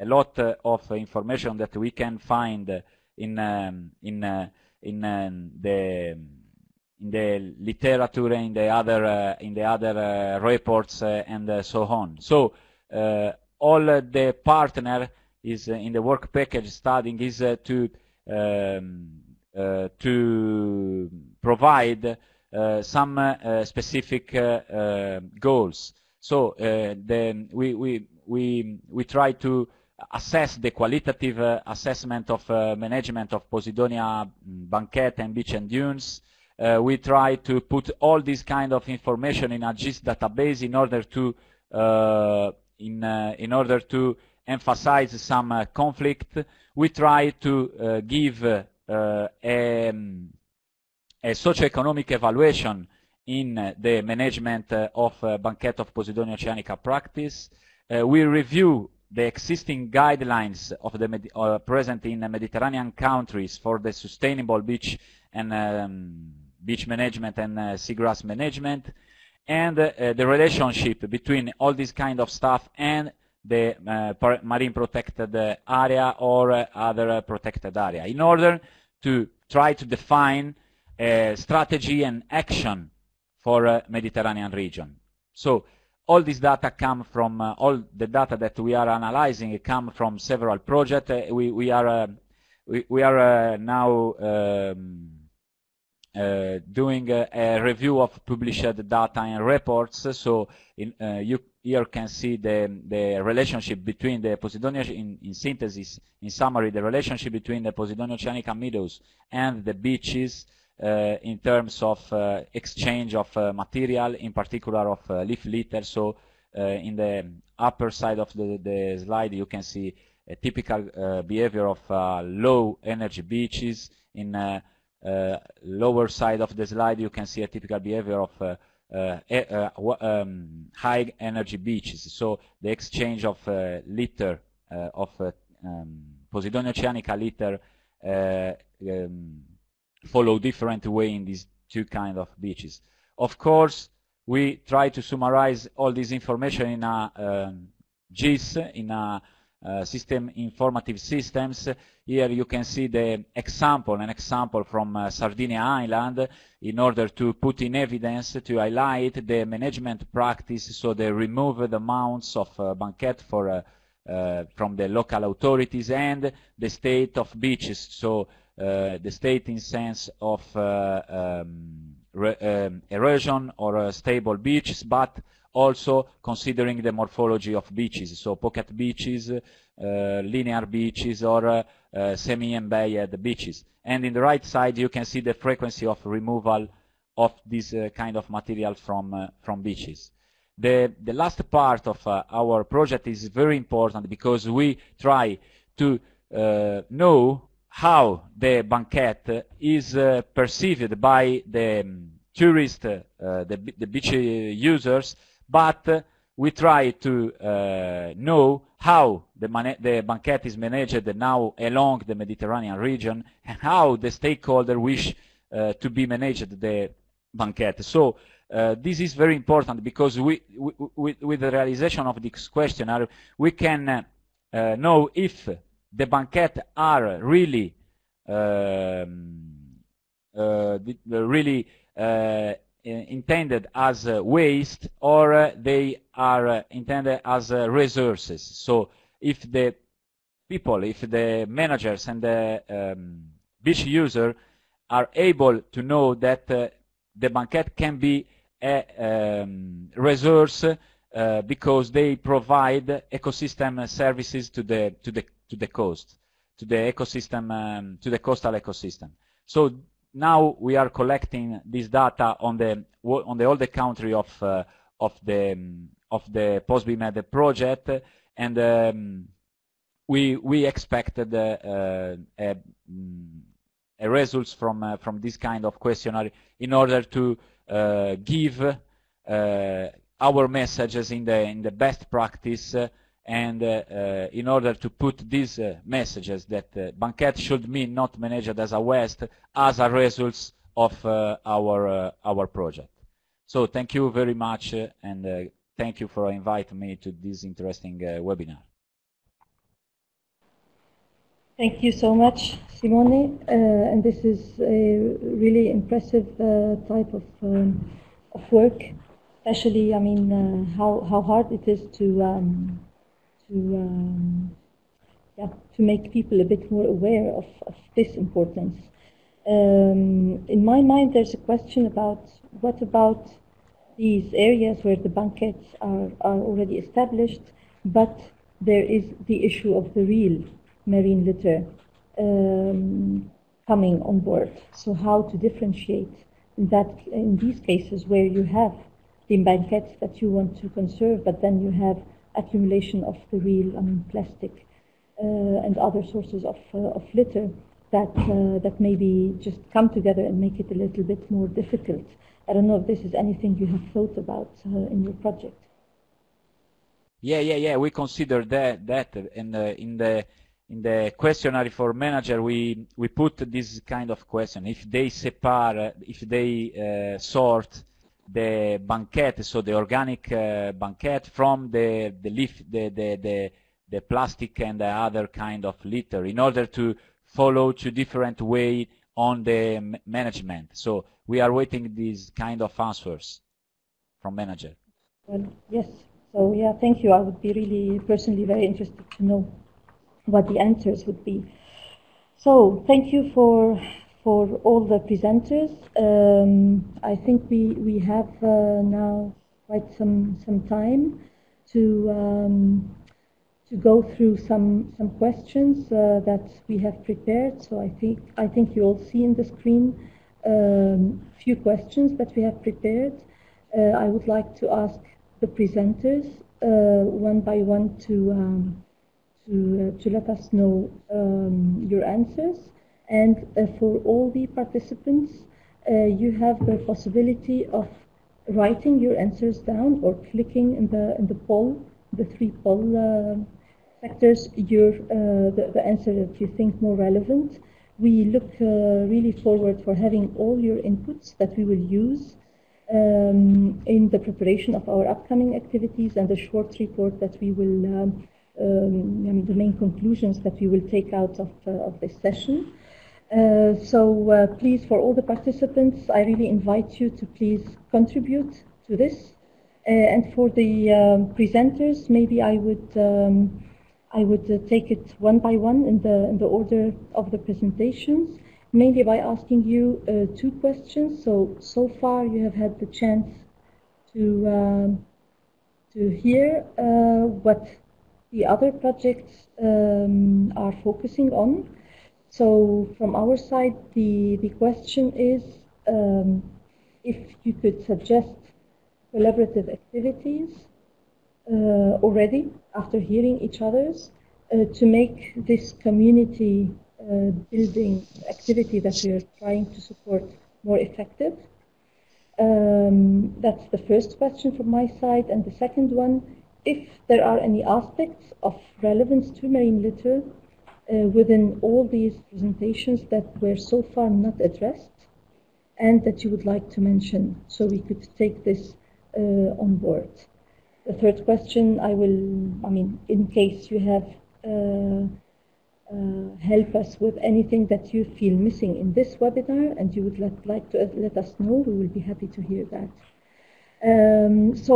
a lot uh, of information that we can find in um, in uh, in um, the in the literature, in the other uh, in the other uh, reports uh, and uh, so on. So uh, all uh, the partner is uh, in the work package studying is uh, to um, uh, to provide uh, some uh, specific uh, uh, goals. So uh, then we we we we try to assess the qualitative uh, assessment of uh, management of Posidonia Banquette and Beach and Dunes. Uh, we try to put all this kind of information in a GIS database in order to uh, in uh, in order to emphasize some uh, conflict. We try to uh, give uh, a, a socioeconomic evaluation in the management uh, of uh, Banquette of Posidonia Oceanica practice. Uh, we review the existing guidelines of the med uh, present in the Mediterranean countries for the sustainable beach and um, beach management and uh, seagrass management, and uh, the relationship between all this kind of stuff and the uh, marine protected uh, area or uh, other uh, protected area, in order to try to define a strategy and action for uh, Mediterranean region. So all this data come from, uh, all the data that we are analyzing come from several projects. Uh, we, we are, uh, we, we are uh, now um, uh, doing a, a review of published data and reports. So in, uh, you here can see the, the relationship between the Posidonia, in, in synthesis, in summary, the relationship between the Posidonia Oceanica meadows and the beaches Uh, in terms of uh, exchange of uh, material, in particular of uh, leaf litter. So uh, in the upper side of the, the slide you can see a typical uh, behavior of uh, low energy beaches. In uh, uh, lower side of the slide you can see a typical behavior of uh, uh, uh, um, high energy beaches. So the exchange of uh, litter, uh, of uh, um, Posidonia Oceanica litter, uh, um, follow different way in these two kind of beaches. Of course, we try to summarize all this information in a um, GIS, in a uh, system informative systems. Here you can see the example, an example from uh, Sardinia Island, in order to put in evidence, to highlight the management practice, so they remove the amounts of uh, banquette for uh, uh, from the local authorities and the state of beaches. So Uh, the state in sense of uh, um, re um, erosion or uh, stable beaches, but also considering the morphology of beaches, so pocket beaches, uh, linear beaches, or uh, uh, semi-embayed beaches. And in the right side you can see the frequency of removal of this uh, kind of material from, uh, from beaches. The, the last part of uh, our project is very important, because we try to uh, know how the banquette is uh, perceived by the um, tourists, uh, the, the beach users, but uh, we try to uh, know how the, the banquette is managed now along the Mediterranean region, and how the stakeholder wish uh, to be managed the banquette. So uh, this is very important, because we, we, we, with the realization of this questionnaire, we can uh, uh, know if the banquette are really, um, uh, really uh, intended as uh, waste, or uh, they are uh, intended as uh, resources. So if the people, if the managers and the um, beach user are able to know that uh, the banquette can be a um, resource, uh, because they provide ecosystem services to the to the to the coast, to the ecosystem, um, to the coastal ecosystem. So now we are collecting this data on the on the all the country of uh, of the um, of the POSBEMED project, and um, we we expected uh, uh, a, a results from uh, from this kind of questionnaire, in order to uh, give uh, our messages in the in the best practice. Uh, and uh, uh, in order to put these uh, messages that uh, banquette should mean not managed as a waste, as a result of uh, our uh, our project. So thank you very much, uh, and uh, thank you for inviting me to this interesting uh, webinar. Thank you so much, Simone. Uh, and this is a really impressive uh, type of, um, of work, especially, I mean, uh, how, how hard it is to, um, to, um, yeah, to make people a bit more aware of, of this importance. Um, in my mind, there's a question about what about these areas where the banquets are, are already established, but there is the issue of the real marine litter um, coming on board. So how to differentiate in, that, in these cases where you have the banquets that you want to conserve, but then you have accumulation of the real I mean, plastic uh, and other sources of, uh, of litter that, uh, that maybe just come together and make it a little bit more difficult. I don't know if this is anything you have thought about uh, in your project. Yeah, yeah, yeah. We consider that that, and uh, in the in the questionnaire for manager, we we put this kind of question: if they separate, if they uh, sort the banquet, so the organic uh, banquet from the the leaf, the the the the plastic and the other kind of litter, in order to follow two different ways on the management. So we are waiting these kind of answers from manager. Well, yes. So yeah, thank you. I would be really personally very interested to know what the answers would be. So thank you for for all the presenters. Um, I think we we have uh, now quite some some time to um, to go through some some questions uh, that we have prepared. So I think I think you all see in the screen a um, few questions that we have prepared. Uh, I would like to ask the presenters uh, one by one to um, to uh, to let us know um, your answers, and uh, for all the participants, uh, you have the possibility of writing your answers down or clicking in the in the poll, the three poll uh, sectors, your uh, the, the answer that you think more relevant. We look uh, really forward for having all your inputs that we will use Um, in the preparation of our upcoming activities and the short report that we will, um, um, I mean, the main conclusions that we will take out of, uh, of this session. Uh, so uh, please, for all the participants, I really invite you to please contribute to this. Uh, and for the um, presenters, maybe I would um, I would uh, take it one by one in the in the order of the presentations, mainly by asking you uh, two questions. So, so far you have had the chance to, um, to hear uh, what the other projects um, are focusing on. So, from our side, the, the question is um, if you could suggest collaborative activities uh, already, after hearing each other's, uh, to make this community Uh, building activity that we are trying to support more effective. Um, that's the first question from my side. And the second one, if there are any aspects of relevance to marine litter uh, within all these presentations that were so far not addressed and that you would like to mention, so we could take this uh, on board. The third question, I will, I mean, in case you have uh, Uh, help us with anything that you feel missing in this webinar and you would let, like to uh, let us know, we will be happy to hear that. Um, so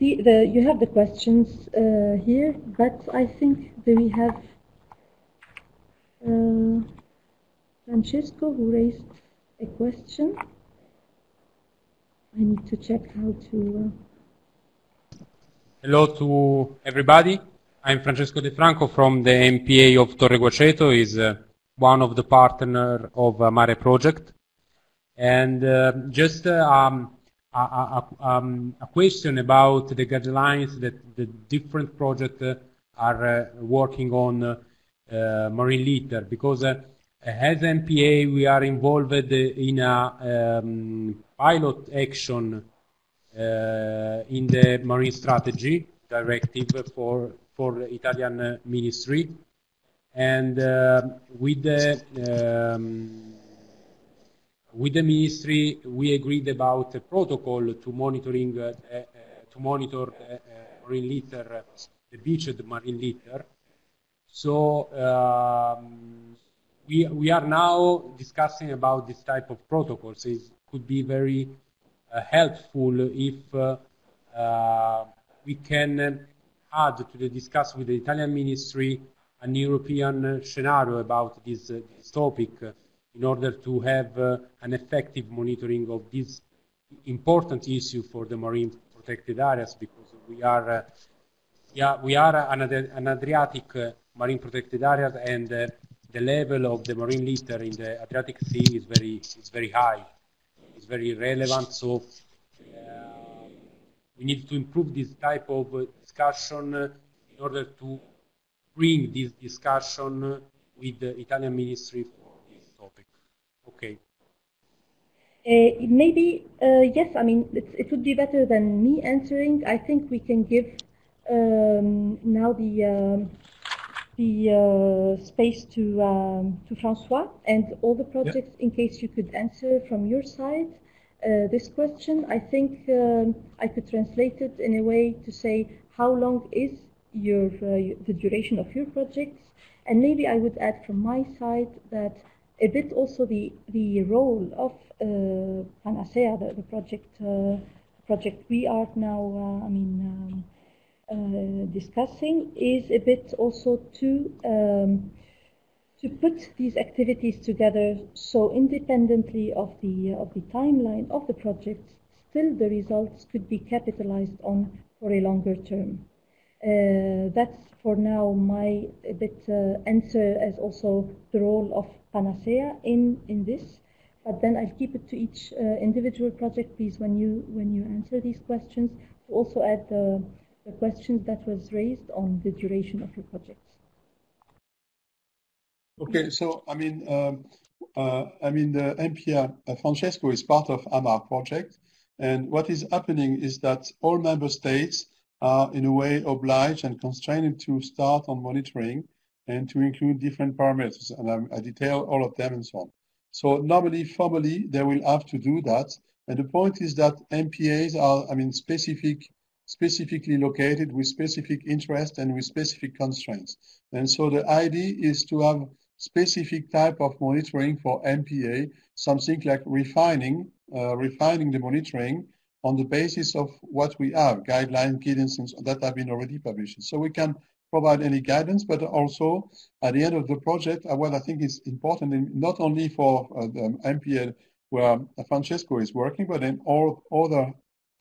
the, the, you have the questions uh, here, but I think that we have uh, Francesco who raised a question. I need to check how to... Uh... Hello to everybody. I'm Francesco De Franco from the M P A of Torre Guaceto, is uh, one of the partner of AMAre project, and uh, just uh, um, a, a, um, a question about the guidelines that the different projects uh, are uh, working on uh, uh, marine litter, because uh, as M P A we are involved in a um, pilot action uh, in the Marine Strategy Directive for for the Italian uh, ministry, and uh, with the um, with the ministry we agreed about a protocol to monitoring uh, uh, to monitor uh, uh, marine litter, uh, the beached marine litter. So um, we, we are now discussing about this type of protocols. It could be very uh, helpful if uh, uh, we can add to the discuss with the Italian ministry an European scenario about this, uh, this topic uh, in order to have uh, an effective monitoring of this important issue for the marine protected areas, because we are uh, yeah, we are an, an Adriatic uh, marine protected area, and uh, the level of the marine litter in the Adriatic Sea is very is very high. It's very relevant, so uh, we need to improve this type of uh, discussion uh, in order to bring this discussion uh, with the Italian ministry for this topic. Okay. Uh, maybe, uh, yes, I mean, it, it would be better than me answering. I think we can give um, now the, um, the uh, space to, um, to François and all the projects, yeah, in case you could answer from your side uh, this question. I think um, I could translate it in a way to say, how long is your, uh, the duration of your projects? And maybe I would add from my side that a bit also the, the role of uh, Panacea, the, the project uh, project we are now, uh, I mean, um, uh, discussing, is a bit also to um, to put these activities together, so independently of the of the timeline of the project, still the results could be capitalized on for a longer term. Uh, that's for now my a bit uh, answer as also the role of Panacea in in this, but then I'll keep it to each uh, individual project, please, when you when you answer these questions, to also add the, the questions that was raised on the duration of your projects. Okay, so I mean, um, uh, I mean the M P A uh, Francesco is part of AMAre project, and what is happening is that all member states are in a way obliged and constrained to start on monitoring and to include different parameters, and I detail all of them and so on. So normally, formally, they will have to do that. And the point is that M P As are, I mean, specific, specifically located with specific interests and with specific constraints. And so the idea is to have specific type of monitoring for M P A, something like refining, uh, refining the monitoring on the basis of what we have, guidelines, guidance, and that have been already published. So we can provide any guidance, but also at the end of the project, what I think is important, not only for uh, the M P A where Francesco is working, but in all other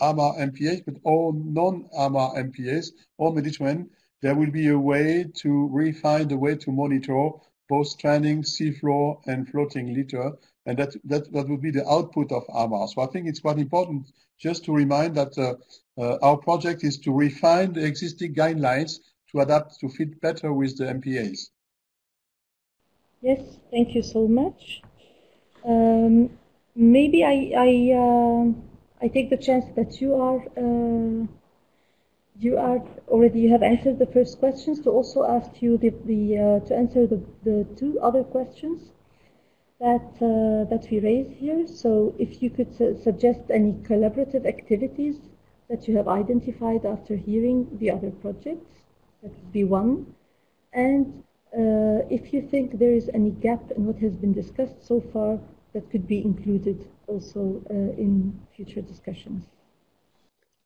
AMAre M P As, but all non-AMAre M P As, all Mediterranean, there will be a way to refine the way to monitor both stranding, seafloor, and floating litter, and that, that, that would be the output of AMAre. So I think it's quite important just to remind that uh, uh, our project is to refine the existing guidelines to adapt to fit better with the M P As. Yes, thank you so much. Um, maybe I I, uh, I take the chance that you are uh, you are already you have answered the first questions, to also ask you the, the uh, to answer the, the two other questions that uh, that we raise here. So if you could su suggest any collaborative activities that you have identified after hearing the other projects. That would be one. And uh, if you think there is any gap in what has been discussed so far that could be included also uh, in future discussions.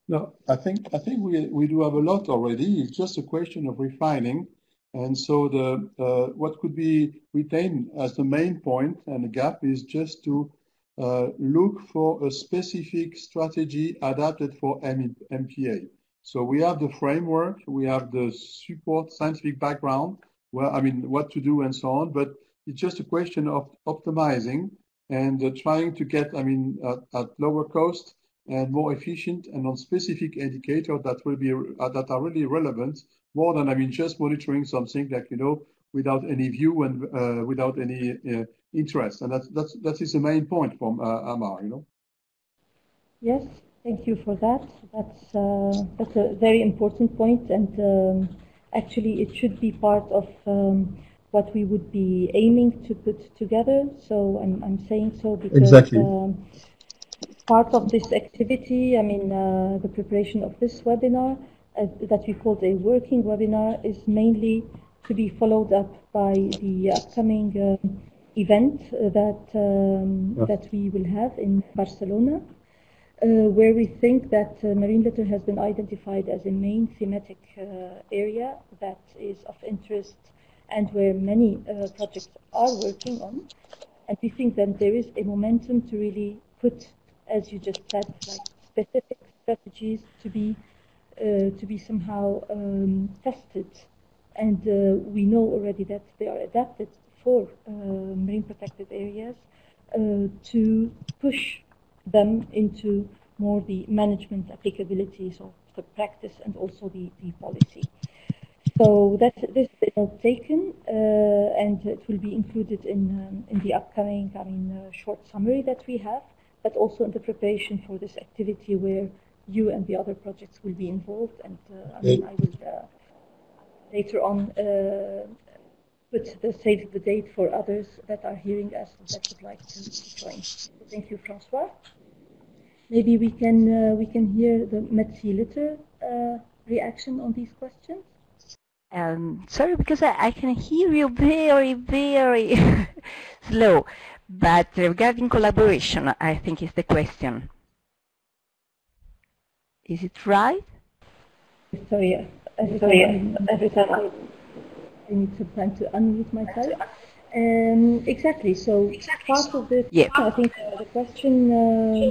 No, I think I think we we do have a lot already. It's just a question of refining, and so the uh, what could be retained as the main point and the gap is just to uh, look for a specific strategy adapted for M P A. So we have the framework, we have the support, scientific background, well, I mean, what to do and so on, but it's just a question of optimizing and uh, trying to get, I mean, uh, at lower cost and more efficient and on specific indicators that will be, uh, that are really relevant, more than, I mean, just monitoring something that, you know, without any view and uh, without any uh, interest. And that's, that's, that is the main point from uh, AMAre, you know. Yes. Thank you for that. That's, uh, that's a very important point, and um, actually it should be part of um, what we would be aiming to put together. So I'm, I'm saying so because exactly. um, part of this activity, I mean, uh, the preparation of this webinar uh, that we called a working webinar, is mainly to be followed up by the upcoming uh, event that um, yeah. that we will have in Barcelona, uh, where we think that uh, marine litter has been identified as a main thematic uh, area that is of interest and where many uh, projects are working on. And we think that there is a momentum to really put, as you just said, like specific strategies to be uh, to be somehow um, tested. And uh, we know already that they are adapted for uh, marine protected areas uh, to push them into more the management applicability, so the practice and also the, the policy. So that this is all taken, uh, and it will be included in um, in the upcoming, I mean, uh, short summary that we have, but also in the preparation for this activity where you and the other projects will be involved. And uh, I, mean, I will uh, later on uh, put the save the date for others that are hearing us and that would like to join. So thank you, François. Maybe we can uh, we can hear the MedSeaLitter uh, reaction on these questions. Um, sorry, because I, I can hear you very, very slow. But regarding collaboration, I think is the question. Is it right? Sorry, every time, every time I, I need some time to unmute myself. Um, exactly. So exactly. part of this, yeah. I think uh, the question uh,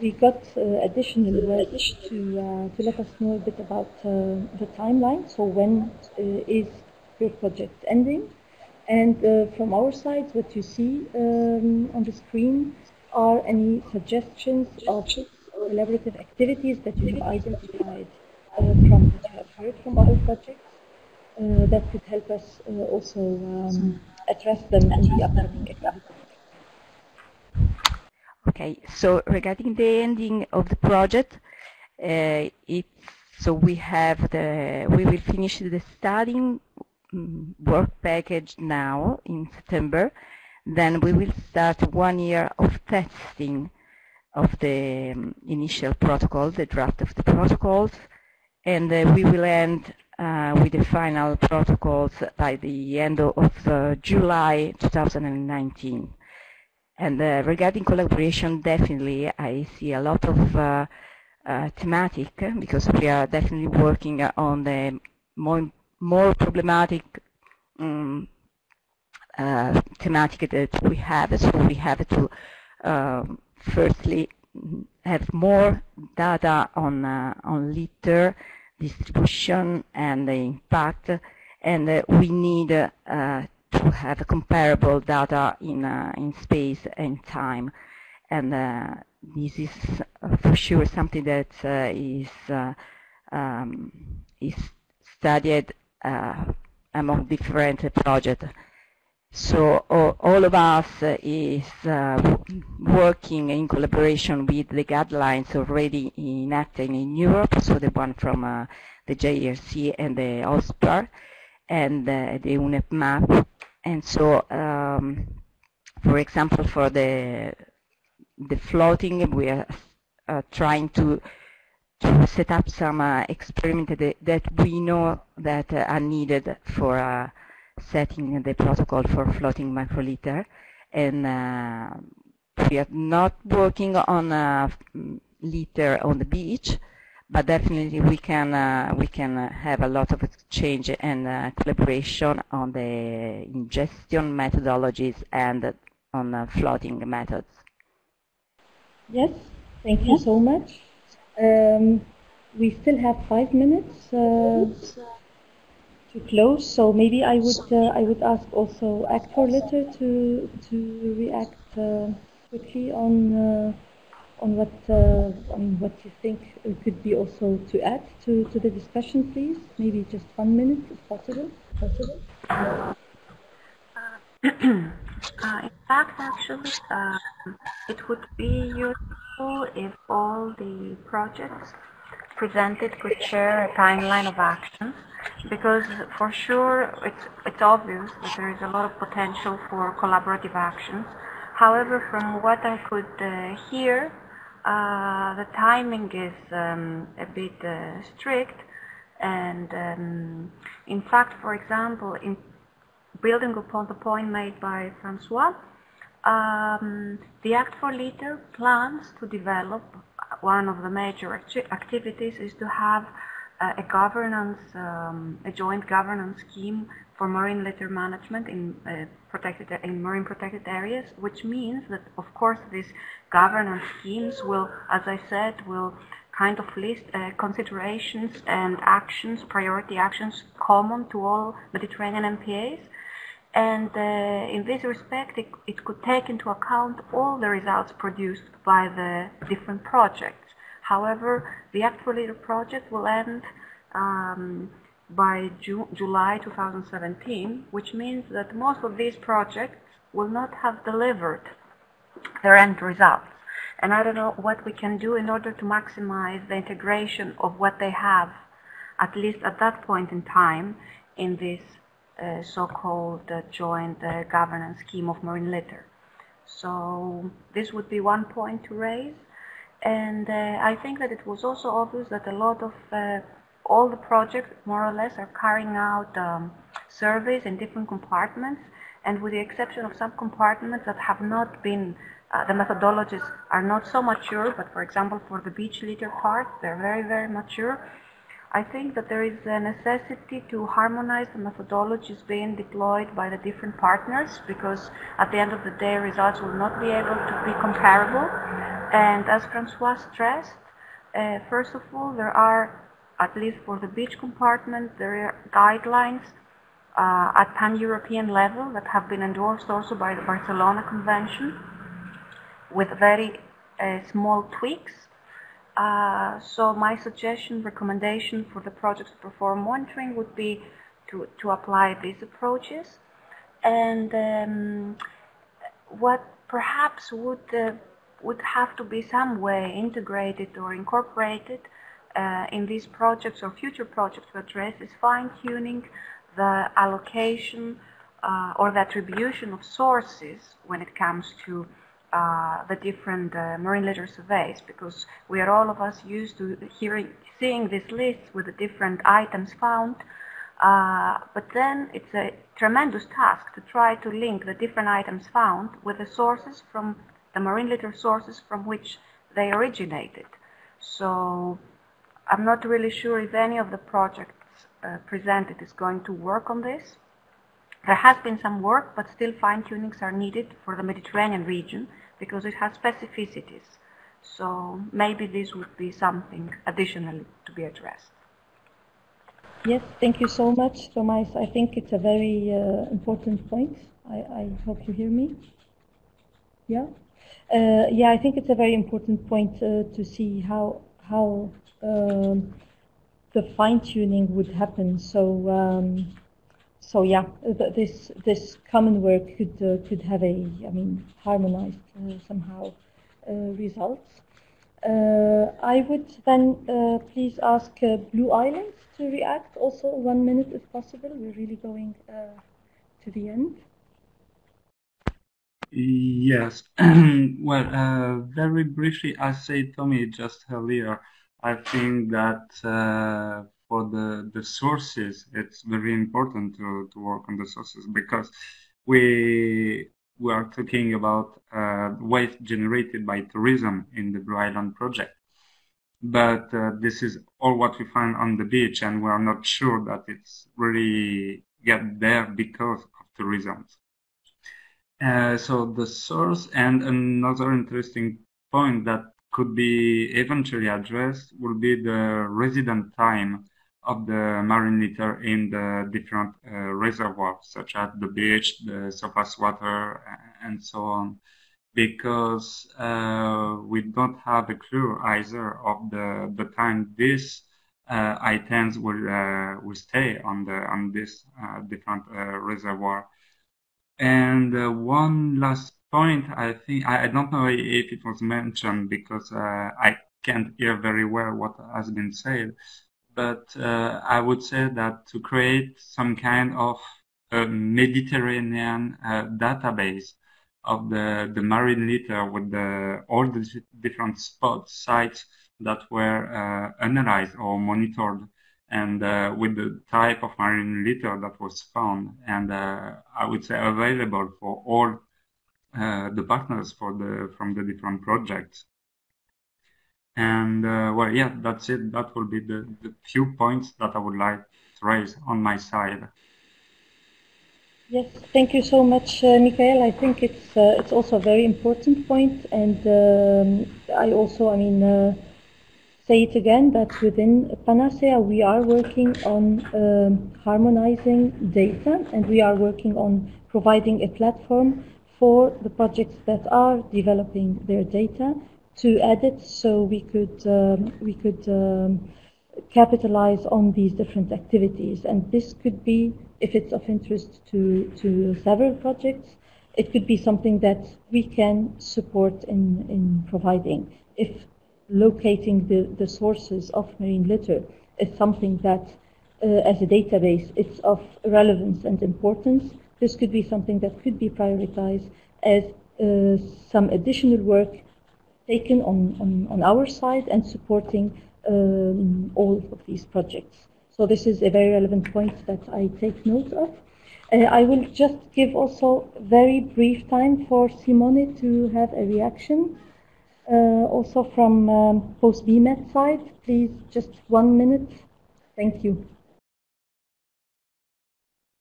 we got uh, additional work to uh, to let us know a bit about uh, the timeline. So when uh, is your project ending? And uh, from our side, what you see um, on the screen are any suggestions of collaborative activities that you have identified uh, from what you have heard from other projects uh, that could help us uh, also um, address them in the upcoming activity. Okay, so regarding the ending of the project, uh, it, so we have the we will finish the studying work package now in September. Then we will start one year of testing of the um, initial protocol, the draft of the protocols, and uh, we will end uh, with the final protocols by the end of uh, July two thousand nineteen. And uh, regarding collaboration, definitely I see a lot of uh, uh, thematic, because we are definitely working on the more more problematic um, uh, thematic that we have. So we have to uh, firstly have more data on uh, on litter distribution and the impact, and uh, we need uh, to have comparable data in uh, in space and time, and uh, this is for sure something that uh, is uh, um, is studied Uh, among different uh, projects. So all, all of us uh, is uh, working in collaboration with the guidelines already enacted in Europe, so the one from uh, the J R C and the OSPAR and uh, the UNEP map. And so, um, for example, for the the floating, we are uh, trying to to set up some uh, experiments that, that we know that uh, are needed for uh, setting the protocol for floating microliter, and uh, we are not working on uh, litter on the beach, but definitely we can uh, we can have a lot of exchange and uh, collaboration on the ingestion methodologies and on uh, floating methods. Yes, thank you so much. Um, we still have five minutes uh, to close, so maybe I would uh, I would ask also Act four Litter to to react uh, quickly on uh, on what uh, on what you think could be also to add to to the discussion, please. Maybe just one minute, if possible. Possible. Uh, uh, in fact, actually, uh, it would be useful if all the projects presented could share a timeline of action, because for sure it's, it's obvious that there is a lot of potential for collaborative actions. However, from what I could uh, hear, uh, the timing is um, a bit uh, strict, And um, in fact, for example, in building upon the point made by François, um, the Act four Litter plans to develop, one of the major activities is to have uh, a governance, um, a joint governance scheme for marine litter management in uh, protected in marine protected areas, which means that, of course, these governance schemes will, as I said, will kind of list uh, considerations and actions, priority actions, common to all Mediterranean M P As. And uh, in this respect, it, it could take into account all the results produced by the different projects. However, the Act four Litter project will end um, by Ju July two thousand seventeen, which means that most of these projects will not have delivered their end results. And I don't know what we can do in order to maximize the integration of what they have, at least at that point in time, in this uh, so-called uh, joint uh, governance scheme of marine litter. So this would be one point to raise. And uh, I think that it was also obvious that a lot of uh, all the projects, more or less, are carrying out um, surveys in different compartments, and with the exception of some compartments that have not been Uh, the methodologies are not so mature, but for example, for the beach litter part, they're very, very mature. I think that there is a necessity to harmonize the methodologies being deployed by the different partners, because at the end of the day, results will not be able to be comparable. And as Francois stressed, uh, first of all, there are, at least for the beach compartment, there are guidelines uh, at pan-European level that have been endorsed also by the Barcelona Convention, with very uh, small tweaks. Uh, so my suggestion, recommendation for the projects to perform monitoring would be to, to apply these approaches. And um, what perhaps would, uh, would have to be some way integrated or incorporated uh, in these projects or future projects to address is fine-tuning the allocation uh, or the attribution of sources when it comes to Uh, the different uh, marine litter surveys, because we are all of us used to hearing, seeing these lists with the different items found, uh, but then it's a tremendous task to try to link the different items found with the sources from the marine litter sources from which they originated. So I'm not really sure if any of the projects uh, presented is going to work on this. There has been some work, but still fine-tunings are needed for the Mediterranean region because it has specificities. So maybe this would be something additionally to be addressed. Yes, thank you so much, Thomais. I think it's a very uh, important point. I, I hope you hear me. Yeah? Uh, yeah, I think it's a very important point uh, to see how, how um, the fine-tuning would happen. So. Um, So yeah, this this common work could uh, could have a I mean harmonized uh, somehow uh, results. Uh, I would then uh, please ask uh, Blue Islands to react also one minute if possible. We're really going uh, to the end. Yes. Well, uh, very briefly, as said Tommy just earlier, I think that. Uh, For the, the sources, it's very important to, to work on the sources because we, we are talking about uh, waste generated by tourism in the Blue Island project. But uh, this is all what we find on the beach, and we are not sure that it's really get there because of tourism. Uh, so the source, and another interesting point that could be eventually addressed will be the resident time of the marine litter in the different uh, reservoirs, such as the beach, the surface water, and so on, because uh, we don't have a clue either of the, the time these uh, items will uh, will stay on the on this uh, different uh, reservoir. And uh, one last point, I think I, I don't know if it was mentioned because uh, I can't hear very well what has been said. But uh, I would say that to create some kind of uh, Mediterranean uh, database of the, the marine litter with the, all the different spots, sites that were uh, analyzed or monitored and uh, with the type of marine litter that was found, and uh, I would say available for all uh, the partners for the from the different projects. And uh, well, yeah, that's it. That will be the, the few points that I would like to raise on my side. Yes, thank you so much, uh, Michael. I think it's uh, it's also a very important point, and um, I also, I mean, uh, say it again that within Panacea we are working on um, harmonizing data, and we are working on providing a platform for the projects that are developing their data to edit, so we could um, we could um, capitalize on these different activities. And this could be, if it's of interest to to several projects, it could be something that we can support in in providing. If locating the the sources of marine litter is something that, uh, as a database, it's of relevance and importance, this could be something that could be prioritized as uh, some additional work taken on, on, on our side and supporting um, all of these projects. So this is a very relevant point that I take note of. Uh, I will just give also very brief time for Simone to have a reaction. Uh, also from um, POSBEMED side, please, just one minute. Thank you.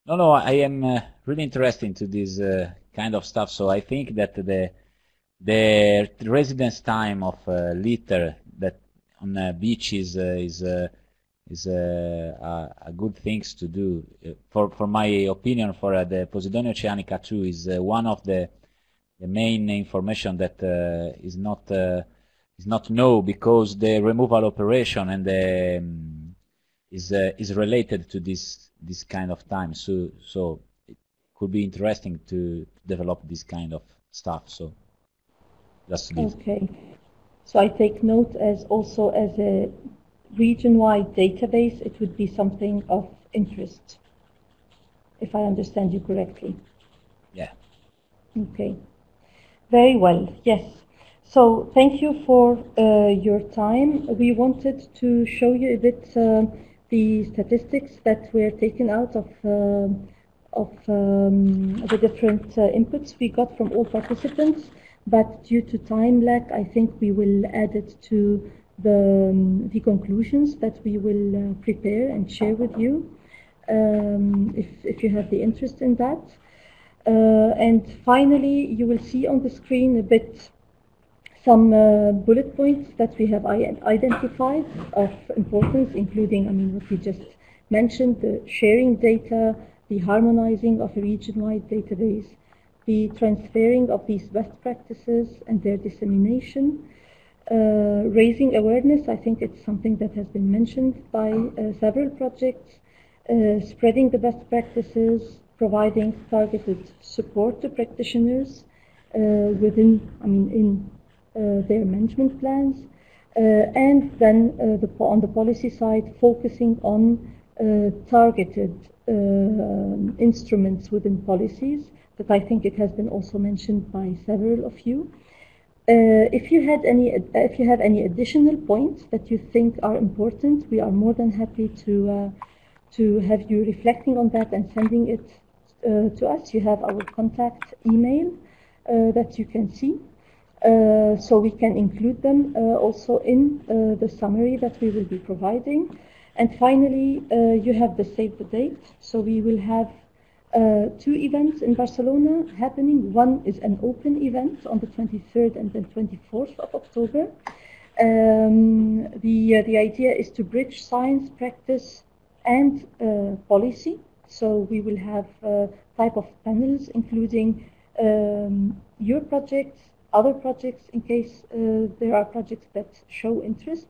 No, no, I am uh, really interested into this uh, kind of stuff. So I think that the The residence time of uh, litter that on a beach is uh, is uh, is uh, a, a good things to do. For for my opinion, for uh, the Posidonia oceanica too is uh, one of the the main information that uh, is not uh, is not known, because the removal operation and the um, is uh, is related to this this kind of time. So so it could be interesting to develop this kind of stuff. So. Okay, so I take note as also as a region-wide database, it would be something of interest, if I understand you correctly. Yeah. Okay, very well, yes. So thank you for uh, your time. We wanted to show you a bit uh, the statistics that were taken out of uh, of um, the different uh, inputs we got from all participants. But due to time lag, I think we will add it to the, um, the conclusions that we will uh, prepare and share with you, um, if, if you have the interest in that. Uh, and finally, you will see on the screen a bit some uh, bullet points that we have identified of importance, including, I mean, what we just mentioned, the sharing data, the harmonizing of a region-wide database, the transferring of these best practices and their dissemination, uh, raising awareness, I think it's something that has been mentioned by uh, several projects, uh, spreading the best practices, providing targeted support to practitioners uh, within, I mean, in uh, their management plans, uh, and then uh, the, on the policy side, focusing on uh, targeted uh, instruments within policies, that I think it has been also mentioned by several of you. Uh, if you had any, if you have any additional points that you think are important, we are more than happy to uh, to have you reflecting on that and sending it uh, to us. You have our contact email uh, that you can see, uh, so we can include them uh, also in uh, the summary that we will be providing. And finally, uh, you have the save the date, so we will have Uh, two events in Barcelona happening. One is an open event on the twenty-third and the twenty-fourth of October. Um, the, uh, the idea is to bridge science, practice, and uh, policy. So we will have uh, type of panels, including um, your projects, other projects, in case uh, there are projects that show interest,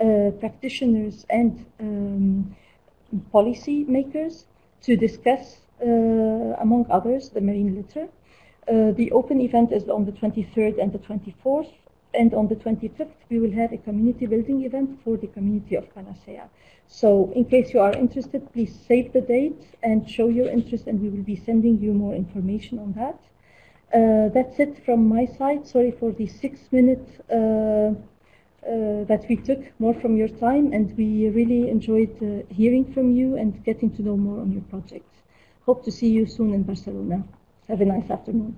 uh, practitioners and um, policy makers, to discuss, Uh, among others, the marine litter. Uh, the open event is on the twenty-third and the twenty-fourth, and on the twenty-fifth we will have a community building event for the community of Panacea. So in case you are interested, please save the date and show your interest, and we will be sending you more information on that. Uh, that's it from my side. Sorry for the six minute uh, uh, that we took more from your time, and we really enjoyed uh, hearing from you and getting to know more on your project. Hope to see you soon in Barcelona. Have a nice afternoon.